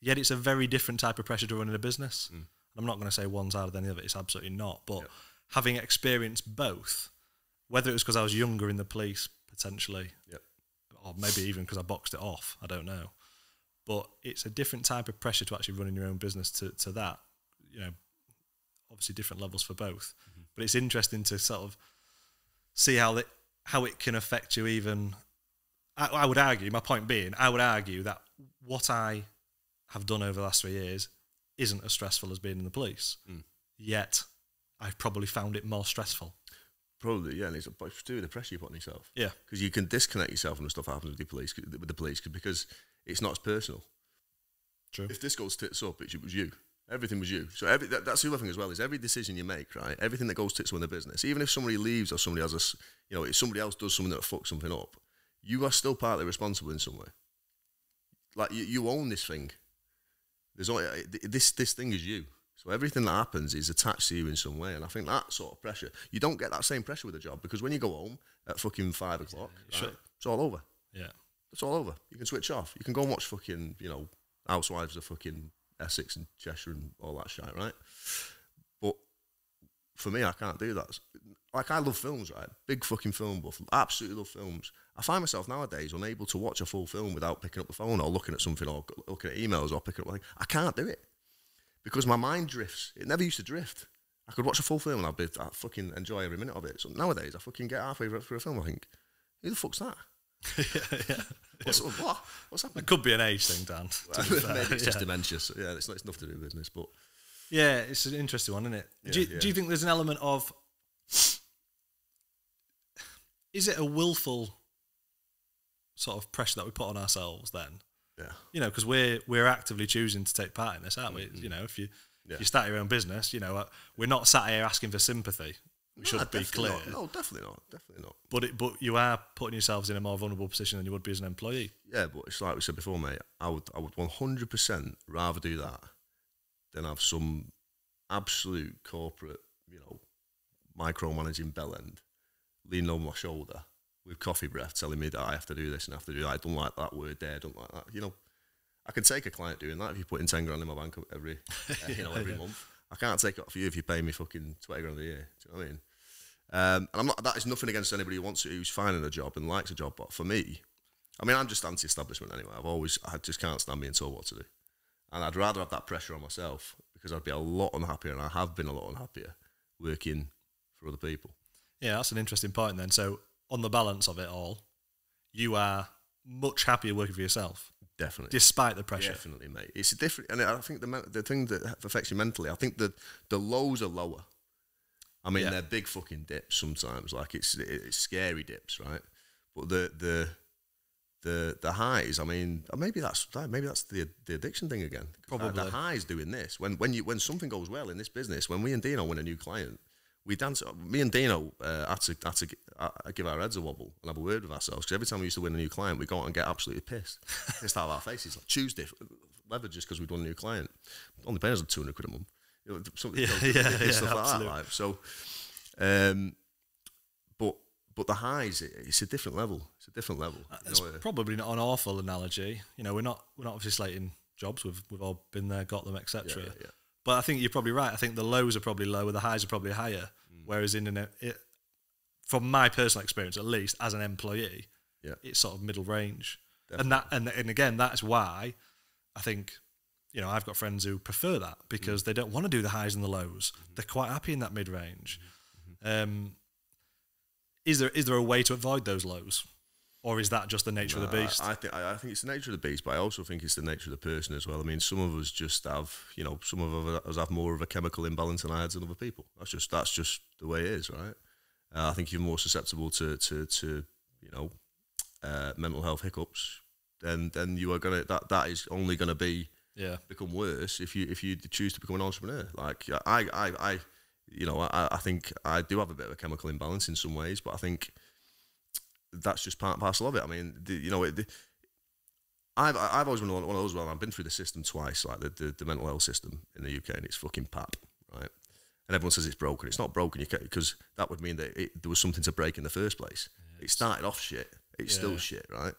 Yet it's a very different type of pressure to running a business. Mm. I'm not going to say one's harder than the other, it's absolutely not. But yep. having experienced both, whether it was because I was younger in the police, potentially, yep. or maybe even because I boxed it off, I don't know. But it's a different type of pressure to actually running your own business to, to that, you know, obviously different levels for both. Mm-hmm. But it's interesting to sort of see how it, how it can affect you even. I, I would argue, my point being, I would argue that what I have done over the last three years isn't as stressful as being in the police. Mm. Yet, I've probably found it more stressful. Probably, yeah, and it's to do with the pressure you put on yourself. Yeah. Because you can disconnect yourself from the stuff that happens with the police, with the police because it's not as personal. True. If this goes tits up, it, it was you. Everything was you. So every, that, that's the other thing as well, is every decision you make, right, everything that goes tits up in the business, even if somebody leaves or somebody has a, you know, if somebody else does something that fucks something up, you are still partly responsible in some way. Like, you, you own this thing. There's only, this, this thing is you. So everything that happens is attached to you in some way, and I think that sort of pressure, you don't get that same pressure with a job, because when you go home at fucking five o'clock, right, sure. it's all over. Yeah, it's all over. You can switch off. You can go and watch fucking, you know, Housewives of fucking Essex and Cheshire and all that shit, right? But for me, I can't do that. Like, I love films, right? Big fucking film buff. Absolutely love films. I find myself nowadays unable to watch a full film without picking up the phone or looking at something or looking at emails or picking up. Like, I can't do it. Because my mind drifts. It never used to drift. I could watch a full film and I'd, be, I'd fucking enjoy every minute of it. So nowadays, I fucking get halfway through a film, I think, who the fuck's that? yeah, yeah. What's, what? What's happening? It could be an age thing, Dan. Maybe it's just yeah. dementia. So yeah, it's, it's nothing to do with business, but... Yeah, it's an interesting one, isn't it? Yeah, do, you, yeah. do you think there's an element of... Is it a willful sort of pressure that we put on ourselves then? Yeah. You know, because we're we're actively choosing to take part in this, aren't we? Mm-hmm. You know, if you yeah. if you start your own business, you know, we're not sat here asking for sympathy. We no, should be clear. Not. No, definitely not. Definitely not. But it, but you are putting yourselves in a more vulnerable position than you would be as an employee. Yeah, but it's like we said before, mate. I would I would one hundred percent rather do that than have some absolute corporate, you know, micromanaging bell end leaning over my shoulder with coffee breath telling me that I have to do this and I have to do that. I don't like that word there, I don't like that. You know, I can take a client doing that if you put in ten grand in my bank every, you know, every yeah. month. I can't take it off you if you pay me fucking twenty grand a year. Do you know what I mean? Um, and I'm not, that is nothing against anybody who wants it, who's finding a job and likes a job, but for me, I mean, I'm just anti-establishment anyway. I've always, I just can't stand being told what to do. And I'd rather have that pressure on myself because I'd be a lot unhappier, and I have been a lot unhappier working for other people. Yeah, that's an interesting point then. So, on the balance of it all, you are much happier working for yourself. Definitely. Despite the pressure. Definitely, mate. It's different, and I think the the thing that affects you mentally, I think the, the lows are lower. I mean, yeah. they're big fucking dips sometimes. Like, it's it's scary dips, right? But the the the the highs, I mean, maybe that's maybe that's the the addiction thing again. Probably. The highs doing this. When when you when something goes well in this business, when we and Dino win a new client, we dance. Me and Dino uh, had to, had to uh, give our heads a wobble and have a word with ourselves, because every time we used to win a new client, we go out and get absolutely pissed. Pissed out of our faces. Like Tuesday, leather just because we'd won a new client. Only paying us two hundred quid a month. You know, something, yeah, you know, yeah, yeah, stuff yeah, like absolutely. That. Like. So, um, but but the highs, it, it's a different level. It's a different level. It's uh, probably not an awful analogy. You know, we're not we're not obviously slating jobs. We've we've all been there, got them, et cetera. Yeah, yeah, yeah. But I think you're probably right. I think the lows are probably lower, the highs are probably higher. Mm. Whereas in an, it, from my personal experience, at least as an employee, yeah. it's sort of middle range. Definitely. And that, and and again, that's why I think, you know, I've got friends who prefer that because mm. they don't want to do the highs and the lows. Mm-hmm. They're quite happy in that mid range. Mm-hmm. um, is there is there a way to avoid those lows, or is that just the nature no, of the beast? I, I think I, I think it's the nature of the beast, but I also think it's the nature of the person as well. I mean, some of us just have, you know, some of us have more of a chemical imbalance in our heads than other people. That's just that's just the way it is, right? Uh, I think you're more susceptible to to, to you know uh, mental health hiccups, then then you are gonna that that is only gonna be yeah become worse if you if you choose to become an entrepreneur. Like I I, I you know I I think I do have a bit of a chemical imbalance in some ways, but I think. That's just part and parcel of it. I mean, the, you know, it, the, I've I've always been one of those. Well, I've been through the system twice, like the, the the mental health system in the U K, and it's fucking pap, right? And everyone says it's broken. It's not broken, you can't, because that would mean that it, there was something to break in the first place. Yeah, it started off shit. It's yeah. still shit, right?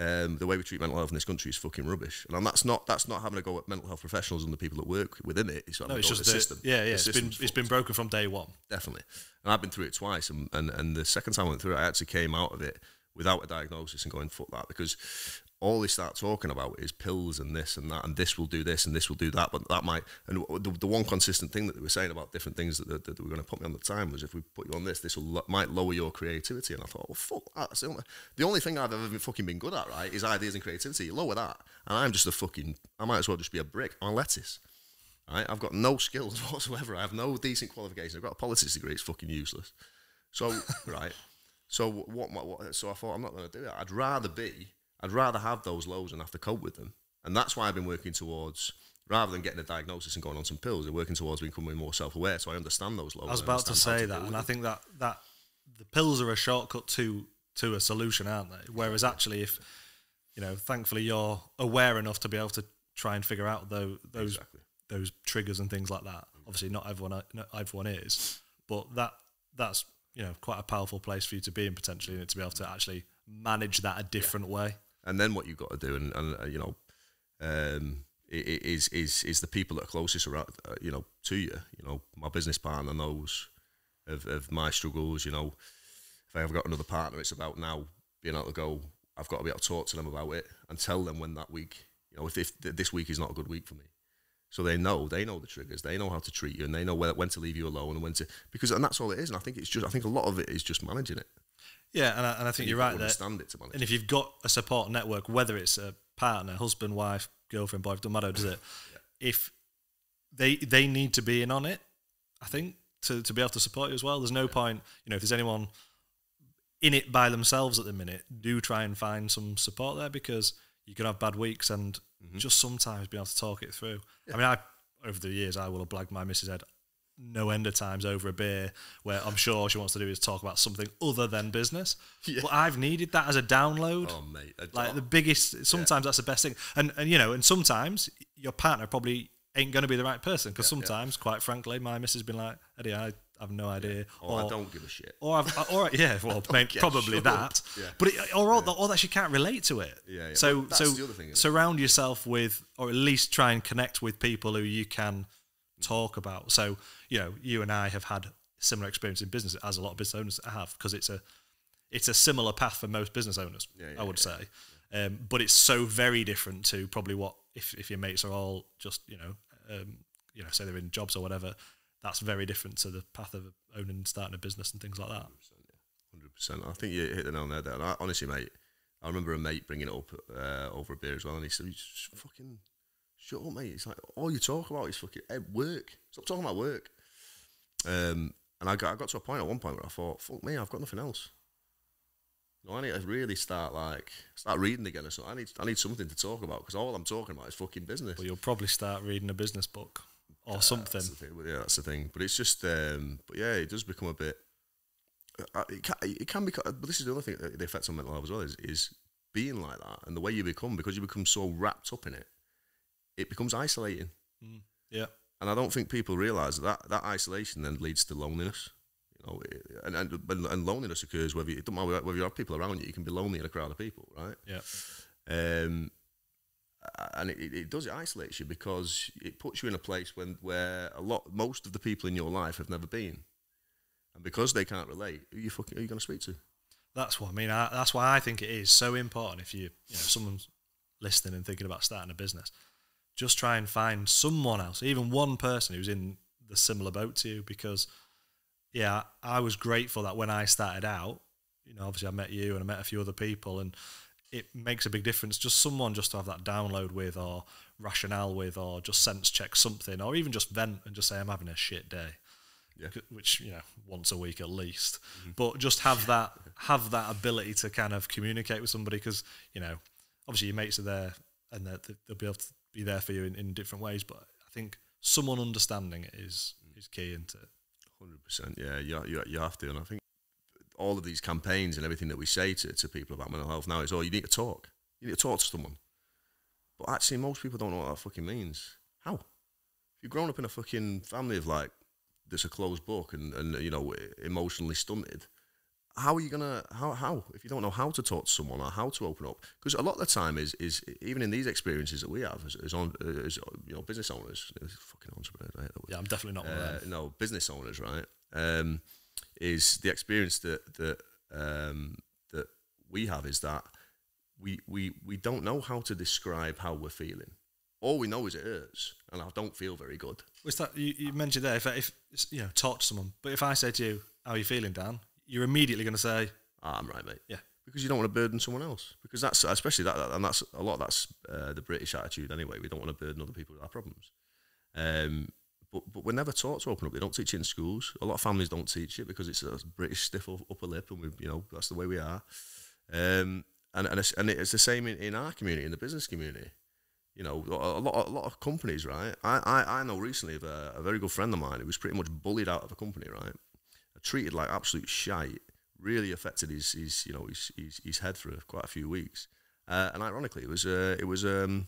Um, the way we treat mental health in this country is fucking rubbish, and that's not that's not having a go at mental health professionals and the people that work within it. It's, no, it's just the, the system. Yeah, yeah. It's been it's been broken from day one. Definitely, and I've been through it twice, and, and and the second time I went through it, I actually came out of it without a diagnosis and going fuck that, because all they start talking about is pills and this and that, and this will do this and this will do that, but that might, and the, the one consistent thing that they were saying about different things that, that, that they were going to put me on the time was, if we put you on this, this will, might lower your creativity. And I thought, well, fuck that. That's the only, the only thing I've ever been fucking been good at, right, is ideas and creativity. You lower that, and I'm just a fucking, I might as well just be a brick on lettuce. Right? I've got no skills whatsoever. I have no decent qualifications. I've got a politics degree. It's fucking useless. So, right. So what, what, what? So I thought, I'm not going to do it. I'd rather be, I'd rather have those lows and have to cope with them. And that's why I've been working towards, rather than getting a diagnosis and going on some pills, I'm working towards becoming more self-aware, so I understand those lows. I was about to say that, and I think that, that the pills are a shortcut to, to a solution, aren't they? Whereas actually, if, you know, thankfully you're aware enough to be able to try and figure out the, those exactly. those triggers and things like that. Obviously not everyone, not everyone is, but that that's, you know, quite a powerful place for you to be in potentially, and to be able to actually manage that a different yeah. way. And then what you've got to do, and, and uh, you know, um, is is is the people that are closest around, uh, you know, to you. You know, my business partner knows of, of my struggles. You know, if I ever got another partner, it's about now being able to go, I've got to be able to talk to them about it and tell them when that week, you know, if, if this week is not a good week for me. So they know, they know the triggers, they know how to treat you, and they know where, when to leave you alone and when to, because, and that's all it is. And I think it's just, I think a lot of it is just managing it. Yeah, and I, and I think and you're right there. Understand it to manage. And if you've got a support network, whether it's a partner, husband, wife, girlfriend, boyfriend, doesn't matter, does it? Yeah. If they they need to be in on it, I think, to, to be able to support you as well. There's no yeah. point, you know, if there's anyone in it by themselves at the minute, do try and find some support there, because you can have bad weeks and mm-hmm. just sometimes being able to talk it through. Yeah. I mean, I over the years, I will have blagged my missus head no end of times over a beer, where I'm sure all she wants to do is talk about something other than business. Yeah. But I've needed that as a download. Oh, mate. Like the biggest, sometimes yeah. that's the best thing. And, and, you know, and sometimes your partner probably ain't going to be the right person, because yeah, sometimes, yeah. quite frankly, my missus has been like, Eddie, I have no idea. Yeah. Or, or I don't give a shit. Or, I've, or yeah, well, mate, probably that. Yeah. But it, or, yeah. or that she can't relate to it. Yeah, yeah. So, that's so the other thing, surround it? yourself with, or at least try and connect with people who you can talk about. So, you know, you and I have had similar experience in business, as a lot of business owners have, because it's a it's a similar path for most business owners, yeah, yeah, I would yeah, say. Yeah. Um, but it's so very different to probably what, if, if your mates are all just, you know, um, you know, say they're in jobs or whatever, that's very different to the path of owning, starting a business and things like that. one hundred percent. Yeah. I think you hit the nail on the head there. And I, honestly, mate, I remember a mate bringing it up uh, over a beer as well, and he said, "Just fucking shut up, mate. It's like, all you talk about is fucking hey, work. Stop talking about work." Um, and I got, I got to a point at one point where I thought, fuck me, I've got nothing else. You know, I need to really start, like, start reading again or something. I need, I need something to talk about, because all I'm talking about is fucking business. Well, you'll probably start reading a business book or yeah, something. That's the thing. Yeah, that's the thing. But it's just, um, but yeah, it does become a bit, uh, it, can, it can be, but this is the other thing, the effect on mental health as well, is, is being like that, and the way you become, because you become so wrapped up in it, it becomes isolating. Mm, yeah. And I don't think people realise that that isolation then leads to loneliness. You know, and, and, and loneliness occurs whether you, it doesn't matter whether you have people around you, you can be lonely in a crowd of people, right? Yeah. Um, and it, it does, it isolates you, because it puts you in a place when, where a lot, most of the people in your life have never been. And because they can't relate, who you fucking, who are you going to speak to? That's what I mean. I, that's why I think it is so important, if you, you know, if someone's listening and thinking about starting a business, just try and find someone else, even one person who's in the similar boat to you, because, yeah, I was grateful that when I started out, you know, obviously I met you and I met a few other people, and it makes a big difference. Just someone just to have that download with, or rationale with, or just sense check something, or even just vent and just say, I'm having a shit day, yeah. which, you know, once a week at least. Mm-hmm. But just have that, have that ability to kind of communicate with somebody, because, you know, obviously your mates are there and they'll be able to be there for you in, in different ways, but I think someone understanding it is is key into it. one hundred percent, yeah, you, you, you have to. And I think all of these campaigns and everything that we say to, to people about mental health now is, oh, you need to talk. You need to talk to someone. But actually, most people don't know what that fucking means. How? If you've grown up in a fucking family of, like, that's a closed book and, and you know, emotionally stunted, how are you gonna, how, how, if you don't know how to talk to someone or how to open up? Because a lot of the time is, is even in these experiences that we have as, as, on, as you know, business owners, fucking entrepreneurs, I hate that word. Yeah, I'm definitely not one of them. No, business owners, right? Um, is the experience that, that, um, that we have is that we, we, we don't know how to describe how we're feeling. All we know is it hurts, and I don't feel very good. Was that you, you mentioned there? If, if you know, talk to someone. But if I said to you, "How are you feeling, Dan?" You're immediately going to say, oh, "I'm right, mate." Yeah, because you don't want to burden someone else. Because that's especially that, that and that's a lot. Of that's uh, the British attitude anyway. We don't want to burden other people with our problems. Um, but but we're never taught to open up. They don't teach it in schools. A lot of families don't teach it because it's a British stiff upper lip, and we, you know, that's the way we are. Um, and and it's, and it's the same in, in our community, in the business community. You know, a lot, a lot of companies, right? I, I, I know recently of a, a very good friend of mine who was pretty much bullied out of a company, right? Treated like absolute shite. Really affected his, his you know, his, his, his head for quite a few weeks. Uh, and ironically, it was, uh, it was um,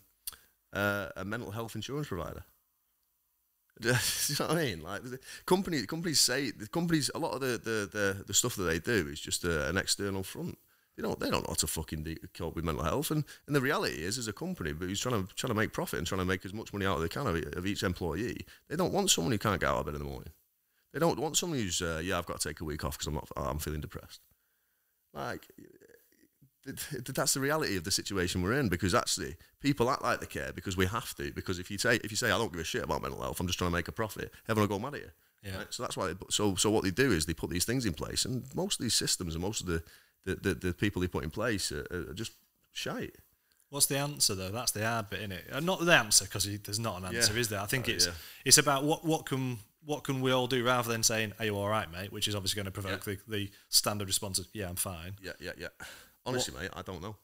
uh, a mental health insurance provider. Do you know what I mean? Like, the company, companies say the companies. A lot of the the the, the stuff that they do is just a, an external front. They don't, they don't know how to fucking de cope with mental health. And, and the reality is, as a company who's trying to, trying to make profit and trying to make as much money out of they can of, of each employee, they don't want someone who can't get out of bed in the morning. They don't want someone who's, uh, yeah, I've got to take a week off because I'm, oh, I'm feeling depressed. Like, that's the reality of the situation we're in, because actually people act like they care because we have to. Because if you, take, if you say, I don't give a shit about mental health, I'm just trying to make a profit, everyone will go mad at you. Yeah. Right? So that's why, they, so, so what they do is they put these things in place, and most of these systems and most of the, The, the, the people they put in place are, are just shite. What's the answer, though? That's the hard bit, isn't it? Not the answer, because there's not an answer, yeah. is there? I think uh, it's yeah. it's about what, what can what can we all do, rather than saying, are you all right, mate? Which is obviously going to provoke yeah. the, the standard response of, yeah, I'm fine. Yeah, yeah, yeah. Honestly, what? mate, I don't know.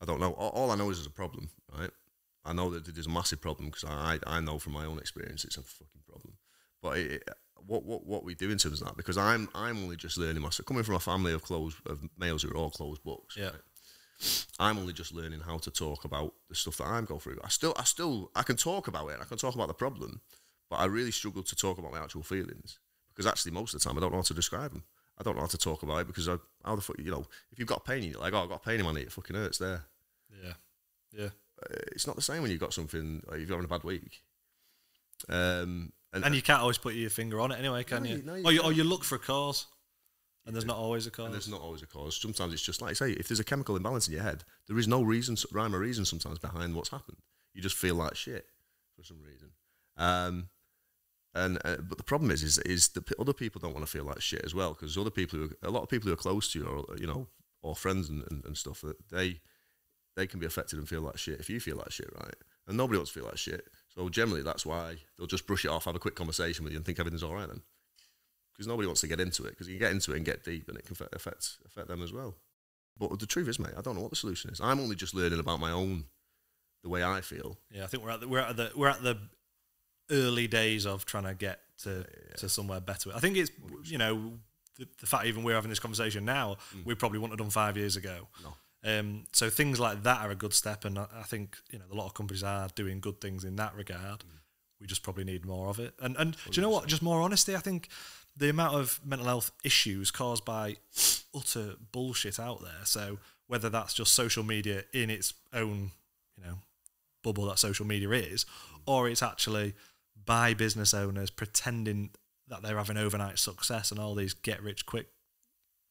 I don't know. All, all I know is there's a problem, right? I know that there's a massive problem, because I, I know from my own experience it's a fucking problem. But it, it What, what what we do in terms of that, because I'm I'm only just learning myself, coming from a family of closed of males who are all closed books. Yeah, right? I'm only just learning how to talk about the stuff that I'm going through. I still I still I can talk about it. I can talk about the problem, but I really struggle to talk about my actual feelings, because actually most of the time I don't know how to describe them. I don't know how to talk about it, because I, how the fuck, you know, if you've got pain, you're like, oh, I've got pain in my knee, it fucking hurts there. Yeah, yeah. It's not the same when you've got something, like if you're having a bad week. Um. And, and you can't always put your finger on it anyway, can no, you? No, you, or you? Or you look for a cause, and there's not always a cause. And there's not always a cause. Sometimes it's just, like I say, if there's a chemical imbalance in your head, there is no reason, rhyme or reason sometimes behind what's happened. You just feel like shit for some reason. Um, and uh, But the problem is, is, is that other people don't want to feel like shit as well, because other people, who are, a lot of people who are close to you, or, you know, or friends and, and, and stuff, that they, they can be affected and feel like shit if you feel like shit, right? And nobody wants to feel like shit. So generally, that's why they'll just brush it off, have a quick conversation with you, and think everything's all right then, because nobody wants to get into it. Because you can get into it and get deep, and it can affect affect them as well. But the truth is, mate, I don't know what the solution is. I'm only just learning about my own, the way I feel. Yeah, I think we're at the we're at the we're at the early days of trying to get to yeah. to somewhere better. I think it's you know the, the fact even we're having this conversation now, mm. we probably wouldn't have done five years ago. No. Um, so things like that are a good step, and I, I think you know a lot of companies are doing good things in that regard. Mm. We just probably need more of it. And and do you know what? Just more honesty. I think the amount of mental health issues caused by utter bullshit out there. So whether that's just social media in its own you know bubble that social media is, or it's actually by business owners pretending that they're having overnight success and all these get rich quick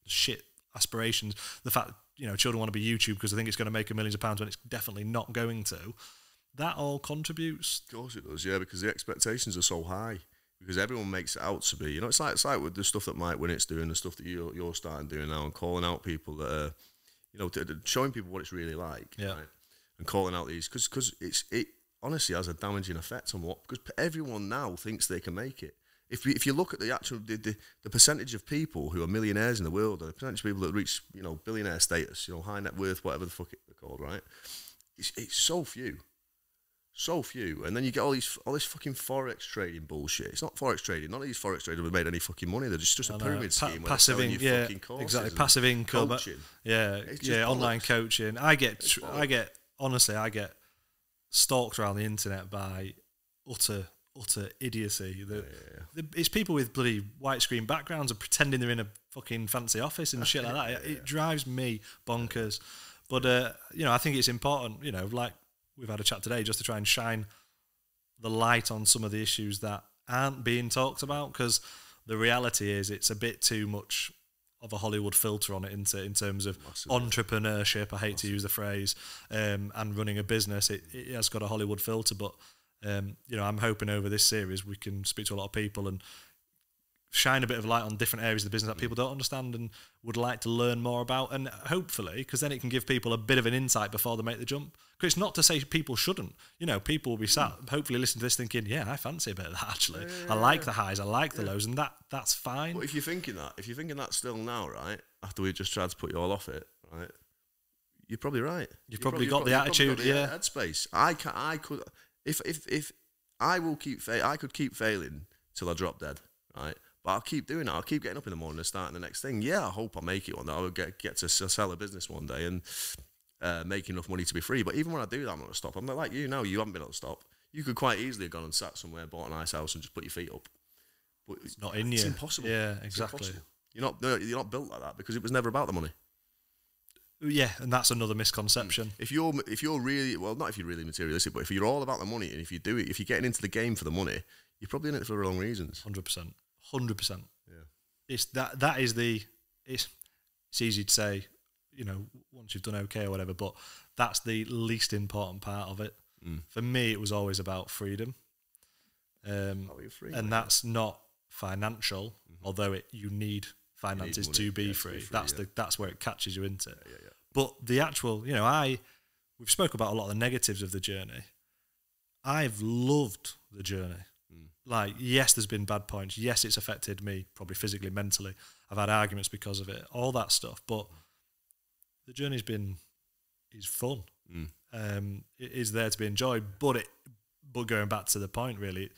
shit aspirations. The fact you know, children want to be YouTube because they think it's going to make them millions of pounds when it's definitely not going to. That all contributes. Of course it does, yeah, because the expectations are so high. Because everyone makes it out to be, you know, it's like it's like with the stuff that Mike Winnett's doing, the stuff that you're, you're starting doing now, and calling out people that are, you know, showing people what it's really like. Yeah. Right? And calling out these, because because it's it honestly has a damaging effect on what, because everyone now thinks they can make it. If, we, if you look at the actual the, the, the percentage of people who are millionaires in the world, and the percentage of people that reach you know billionaire status, you know high net worth, whatever the fuck it, they're called, right? It's it's so few, so few, and then you get all these all this fucking forex trading bullshit. It's not forex trading. None of these forex traders have made any fucking money. They're just just a pyramid pa scheme. Passive income, yeah, exactly. Passive income, coaching. yeah, yeah, online bollocks. coaching. I get I get honestly, I get stalked around the internet by utter. utter idiocy. The, yeah, yeah. The, it's people with bloody white screen backgrounds and pretending they're in a fucking fancy office and shit like that. It, yeah, yeah. it drives me bonkers. But, uh, you know, I think it's important, you know, like we've had a chat today, just to try and shine the light on some of the issues that aren't being talked about, because the reality is it's a bit too much of a Hollywood filter on it, isn't it, in terms of Massive. entrepreneurship, I hate Massive. to use the phrase, um, and running a business. It, it has got a Hollywood filter, but um, you know, I'm hoping over this series we can speak to a lot of people and shine a bit of light on different areas of the business that people don't understand and would like to learn more about, and hopefully, because then it can give people a bit of an insight before they make the jump. Because it's not to say people shouldn't, you know, people will be sat, hopefully listen to this thinking, yeah, I fancy a bit of that actually. Yeah, yeah, I like yeah. the highs, I like yeah. the lows, and that that's fine. But if you're thinking that, if you're thinking that still now, right, after we just tried to put you all off it, right, you're probably right. You've, you've probably, probably got probably, the attitude, got the yeah. headspace. I can, I could, if, if, if I will keep, fa I could keep failing till I drop dead, right? But I'll keep doing it. I'll keep getting up in the morning and starting the next thing. Yeah, I hope I make it one day. I'll get, get to sell a business one day and uh, make enough money to be free. But even when I do that, I'm not going to stop. I'm not like you now. You haven't been able to stop. You could quite easily have gone and sat somewhere, bought a nice house and just put your feet up. But it's not in you. It's impossible. Yeah, exactly. Impossible. You're not, no, you're not built like that because it was never about the money. Yeah, and that's another misconception. If you're, if you're really, well, not if you're really materialistic, but if you're all about the money and if you do it, if you're getting into the game for the money, you're probably in it for the wrong reasons. one hundred percent. Hundred percent. Yeah, it's that. That is the. It's. It's easy to say, you know, once you've done okay or whatever, but that's the least important part of it. Mm. For me, it was always about freedom, um, oh, you're free, and man. that's not financial. Mm-hmm. Although it, you need finances you need to be yeah, free. To be free. That's yeah. the. That's where it catches you into. Yeah, yeah, yeah. But the actual, you know, I. We've spoke about a lot of the negatives of the journey. I've loved the journey. Like, yes, there's been bad points. Yes, it's affected me, probably physically, mentally. I've had arguments because of it, all that stuff. But the journey's been, is fun. Mm. Um, it is there to be enjoyed. But it, but going back to the point, really,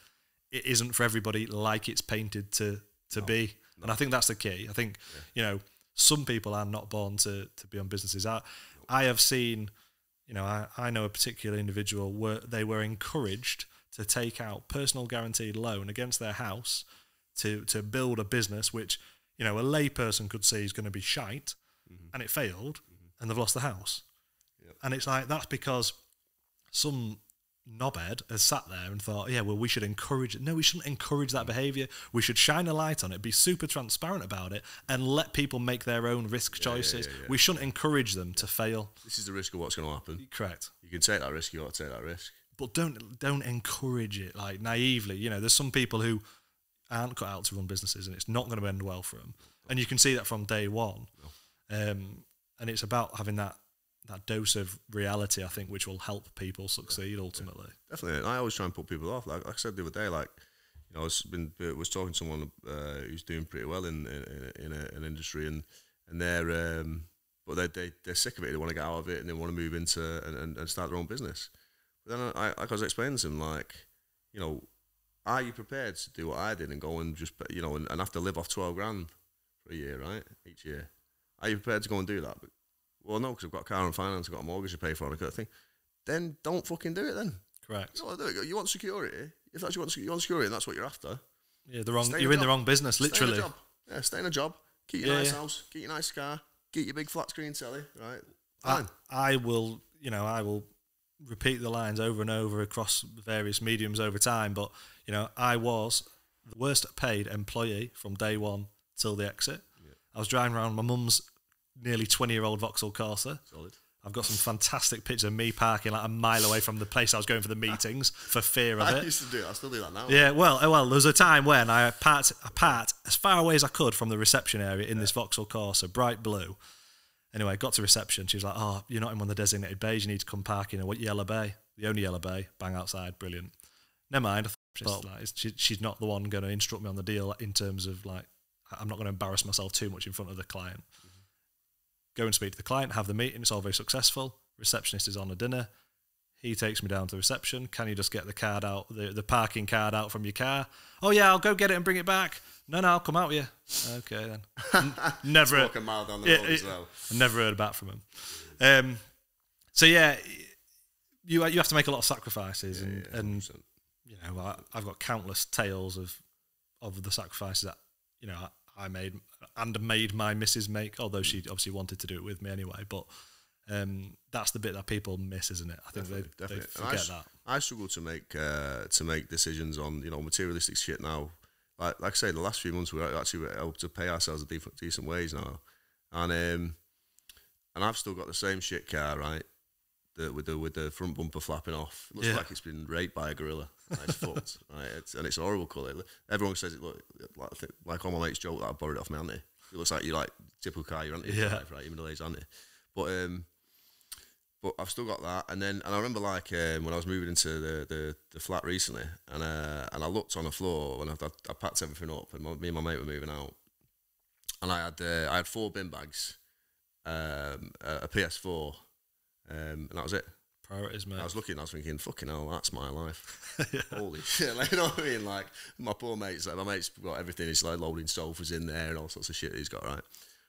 it isn't for everybody like it's painted to to no, be. No. And I think that's the key. I think, yeah. you know, some people are not born to, to be on businesses. I, I have seen, you know, I, I know a particular individual where they were encouraged to take out personal guaranteed loan against their house to to build a business which, you know, a layperson could see is going to be shite, mm-hmm. and it failed, mm-hmm. and they've lost the house. Yep. And it's like, that's because some knobhead has sat there and thought, yeah, well, we should encourage it. No, we shouldn't encourage that behaviour. We should shine a light on it, be super transparent about it, and let people make their own risk yeah, choices. Yeah, yeah, yeah. We shouldn't encourage them yeah. to fail. This is the risk of what's going to happen. Correct. You can take that risk, you ought to take that risk. But don't don't encourage it, like, naively. You know, there's some people who aren't cut out to run businesses and it's not going to end well for them. And you can see that from day one. No. Um, and it's about having that, that dose of reality, I think, which will help people succeed yeah, ultimately. Yeah. Definitely. And I always try and put people off. Like, like I said the other day, like, you know, I was, been, was talking to someone uh, who's doing pretty well in in, in, a, in a, an industry and, and they're, um, but they're, they, they're sick of it. They want to get out of it and they want to move into and, and, and start their own business. Then, I, like I was explaining to him, like, you know, are you prepared to do what I did and go and just, you know, and, and have to live off twelve grand for a year, right, each year? Are you prepared to go and do that? But, well, no, because I've got a car on finance, I've got a mortgage to pay for, and I kind of thing. Then don't fucking do it then. Correct. You, do it. You want security. If that's you want, you want security and that's what you're after. Yeah, the wrong, you're in the wrong business, literally. Stay in a job. Yeah, stay in a job. Keep your yeah, nice yeah. house. Keep your nice car. Keep your big flat screen telly, right? Fine. I, I will, you know, I will... repeat the lines over and over across various mediums over time, but you know, I was the worst paid employee from day one till the exit. Yeah. I was driving around my mum's nearly twenty year old Vauxhall Corsa. Solid. I've got some fantastic pictures of me parking like a mile away from the place I was going for the meetings for fear of it. I used to do that. I still do that now. Yeah, well, well, there was a time when I parked, I parked as far away as I could from the reception area in yeah. this Vauxhall Corsa, bright blue. Anyway, I got to reception. She was like, oh, you're not in one of the designated bays. You need to come park in a yellow bay. The only yellow bay, bang outside, brilliant. Never mind. I thought, like, she, she's not the one going to instruct me on the deal in terms of, like, I'm not going to embarrass myself too much in front of the client. Mm-hmm. Go and speak to the client, have the meeting. It's all very successful. Receptionist is on a dinner. He takes me down to the reception. Can you just get the card out, the, the parking card out from your car? Oh, yeah, I'll go get it and bring it back. No, no, I'll come out with you. Okay, then. Never heard, a mile down the road as well. I've never heard back from him. Um, so, yeah, you you have to make a lot of sacrifices. Yeah, and, yeah, and you know, I, I've got countless tales of of the sacrifices that, you know, I, I made and made my missus make, although she obviously wanted to do it with me anyway. But um, that's the bit that people miss, isn't it? I think definitely, they, definitely. they forget I, that. I struggle to make, uh, to make decisions on, you know, materialistic shit now. like like I say, the last few months we actually were able to pay ourselves a decent, decent wage now, and um, and I've still got the same shit car, right? The, with the with the front bumper flapping off, it looks yeah. like it's been raped by a gorilla. Like it's fucked, right? It's, and it's a horrible colour. Everyone says it look like like all my mates joke that I borrowed it off my auntie. It looks like you like typical car your auntie yeah. drive, right? Your middle aged auntie. But um, but I've still got that. And then and I remember like um, when I was moving into the the, the flat recently, and uh, and I looked on the floor and I, I, I packed everything up, and my, me and my mate were moving out, and I had uh, I had four bin bags, um, a P S four. Um, and that was it. Priorities, mate. I was looking, I was thinking, fucking hell, that's my life. yeah. Holy shit, like, you know what I mean? Like, my poor mate's, like, my mate's got everything. He's like loading sofas in there and all sorts of shit he's got, right?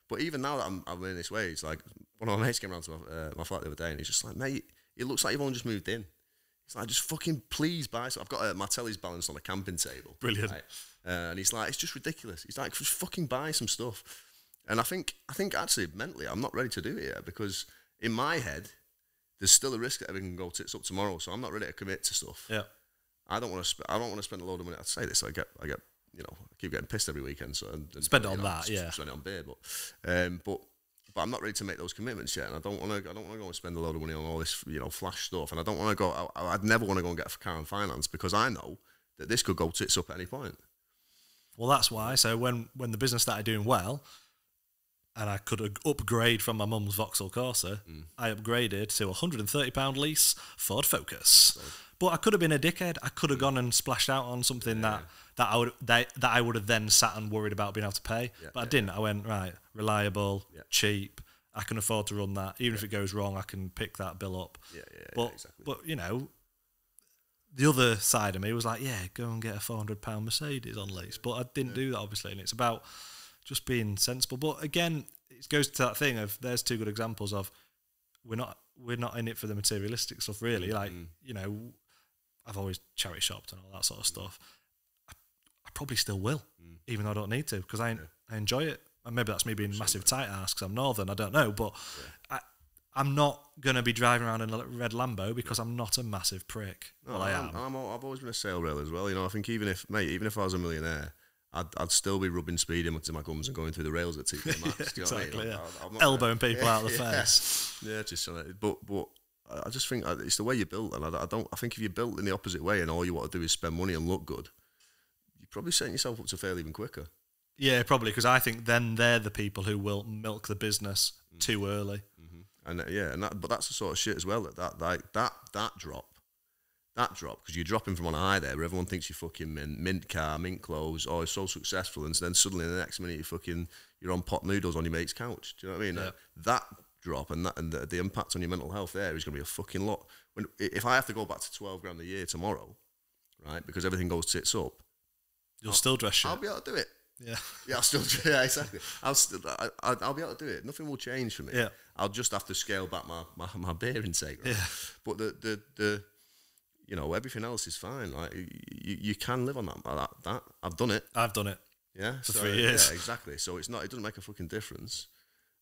But even now that I'm, I'm in this way, it's like, one of my mates came around to my, uh, my flat the other day, and he's just like, mate, it looks like you've only just moved in. He's like, just fucking please buy something. I've got uh, my telly's balanced on a camping table. Brilliant. Right? Uh, and he's like, it's just ridiculous. He's like, just fucking buy some stuff. And I think, I think actually, mentally, I'm not ready to do it yet, because in my head, there's still a risk that everything can go tits up tomorrow, so I'm not ready to commit to stuff. Yeah, I don't want to. Sp I don't want to spend a load of money. I say this, I get, I get, you know, I keep getting pissed every weekend. So and, and spend it on know, that, yeah. Spend it on beer, but, um, but, but I'm not ready to make those commitments yet, and I don't want to. I don't want to go and spend a load of money on all this, you know, flash stuff, and I don't want to go. I, I'd never want to go and get a car on finance, because I know that this could go tits up at any point. Well, that's why. So when when the business started doing well, and I could upgrade from my mum's Vauxhall Corsa, mm. I upgraded to a one hundred and thirty pound lease Ford Focus. So, but I could have been a dickhead. I could have mm. gone and splashed out on something yeah, that, yeah. that I would that, that I would have then sat and worried about being able to pay. Yeah, but yeah, I didn't. Yeah. I went, right, reliable, yeah. cheap. I can afford to run that. Even yeah. if it goes wrong, I can pick that bill up. Yeah, yeah, but, yeah, exactly. But, you know, the other side of me was like, yeah, go and get a four hundred pound Mercedes on lease. But I didn't yeah. do that, obviously. And it's about just being sensible. But again, it goes to that thing of there's two good examples of we're not we're not in it for the materialistic stuff, really. Like, mm. you know, I've always charity shopped and all that sort of stuff. I, I probably still will, mm. even though I don't need to, because I, yeah. I enjoy it. And maybe that's me being massive tight ass because I'm northern, I don't know. But yeah. I, I'm not going to be driving around in a red Lambo because I'm not a massive prick. No, well, I am. I'm, I'm, I've always been a sale rail as well. You know, I think even if, mate, even if I was a millionaire, I'd, I'd still be rubbing speed into my gums and going through the rails at T K Maxx. Do you know exactly, what I mean? Yeah. I, I'm not Elbowing gonna, people yeah, out of the yeah. face. Yeah, just but but I just think it's the way you're built, and I, I don't. I think if you're built in the opposite way and all you want to do is spend money and look good, you're probably setting yourself up to fail even quicker. Yeah, probably, because I think then they're the people who will milk the business mm. too early. Mm-hmm. And uh, yeah, and that, but that's the sort of shit as well that that like that that drop. That drop, because you're dropping from on a high there where everyone thinks you're fucking mint, mint car, mint clothes, or oh, so successful, and then suddenly the next minute you're fucking, you're on pot noodles on your mate's couch. Do you know what I mean? Yeah. Uh, that drop and that and the, the impact on your mental health there is going to be a fucking lot. When, if I have to go back to twelve grand a year tomorrow, right, because everything goes tits up. You'll I'll, still dress shit. I'll be able to do it. Yeah. Yeah, I'll still do it, exactly. I'll, still, I, I'll be able to do it. Nothing will change for me. Yeah. I'll just have to scale back my, my, my beer intake. Right? Yeah. But the... the, the you know, everything else is fine. Like you, you can live on that, that. That I've done it. I've done it. Yeah, for so, three years. Yeah, exactly. So it's not. It doesn't make a fucking difference.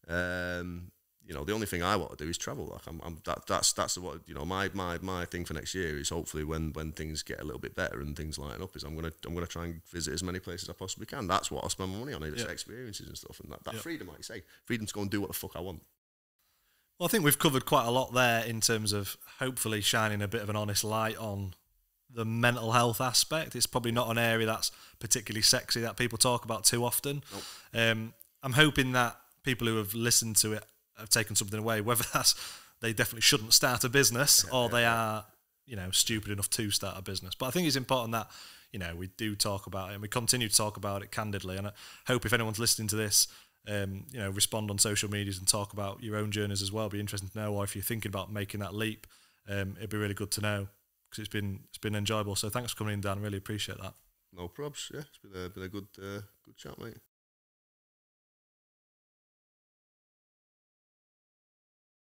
Um, you know, the only thing I want to do is travel. Like I'm. I'm that, that's that's what you know. My my my thing for next year is hopefully when when things get a little bit better and things lighten up is I'm gonna I'm gonna try and visit as many places as I possibly can. That's what I spend my money on. It's yeah. experiences and stuff and that, that yeah. freedom, like you say, freedom to go and do what the fuck I want. Well, I think we've covered quite a lot there in terms of hopefully shining a bit of an honest light on the mental health aspect. It's probably not an area that's particularly sexy that people talk about too often. Nope. Um, I'm hoping that people who have listened to it have taken something away, whether that's they definitely shouldn't start a business yeah, or yeah, they yeah. are, you know, stupid enough to start a business. But I think it's important that, you know, we do talk about it and we continue to talk about it candidly. And I hope if anyone's listening to this, Um, you know, respond on social medias and talk about your own journeys as well. It'd be interesting to know, or if you're thinking about making that leap, um, it'd be really good to know because it's been it's been enjoyable. So thanks for coming in, Dan. Really appreciate that. No probs. Yeah, it's been a, been a good uh, good chat, mate.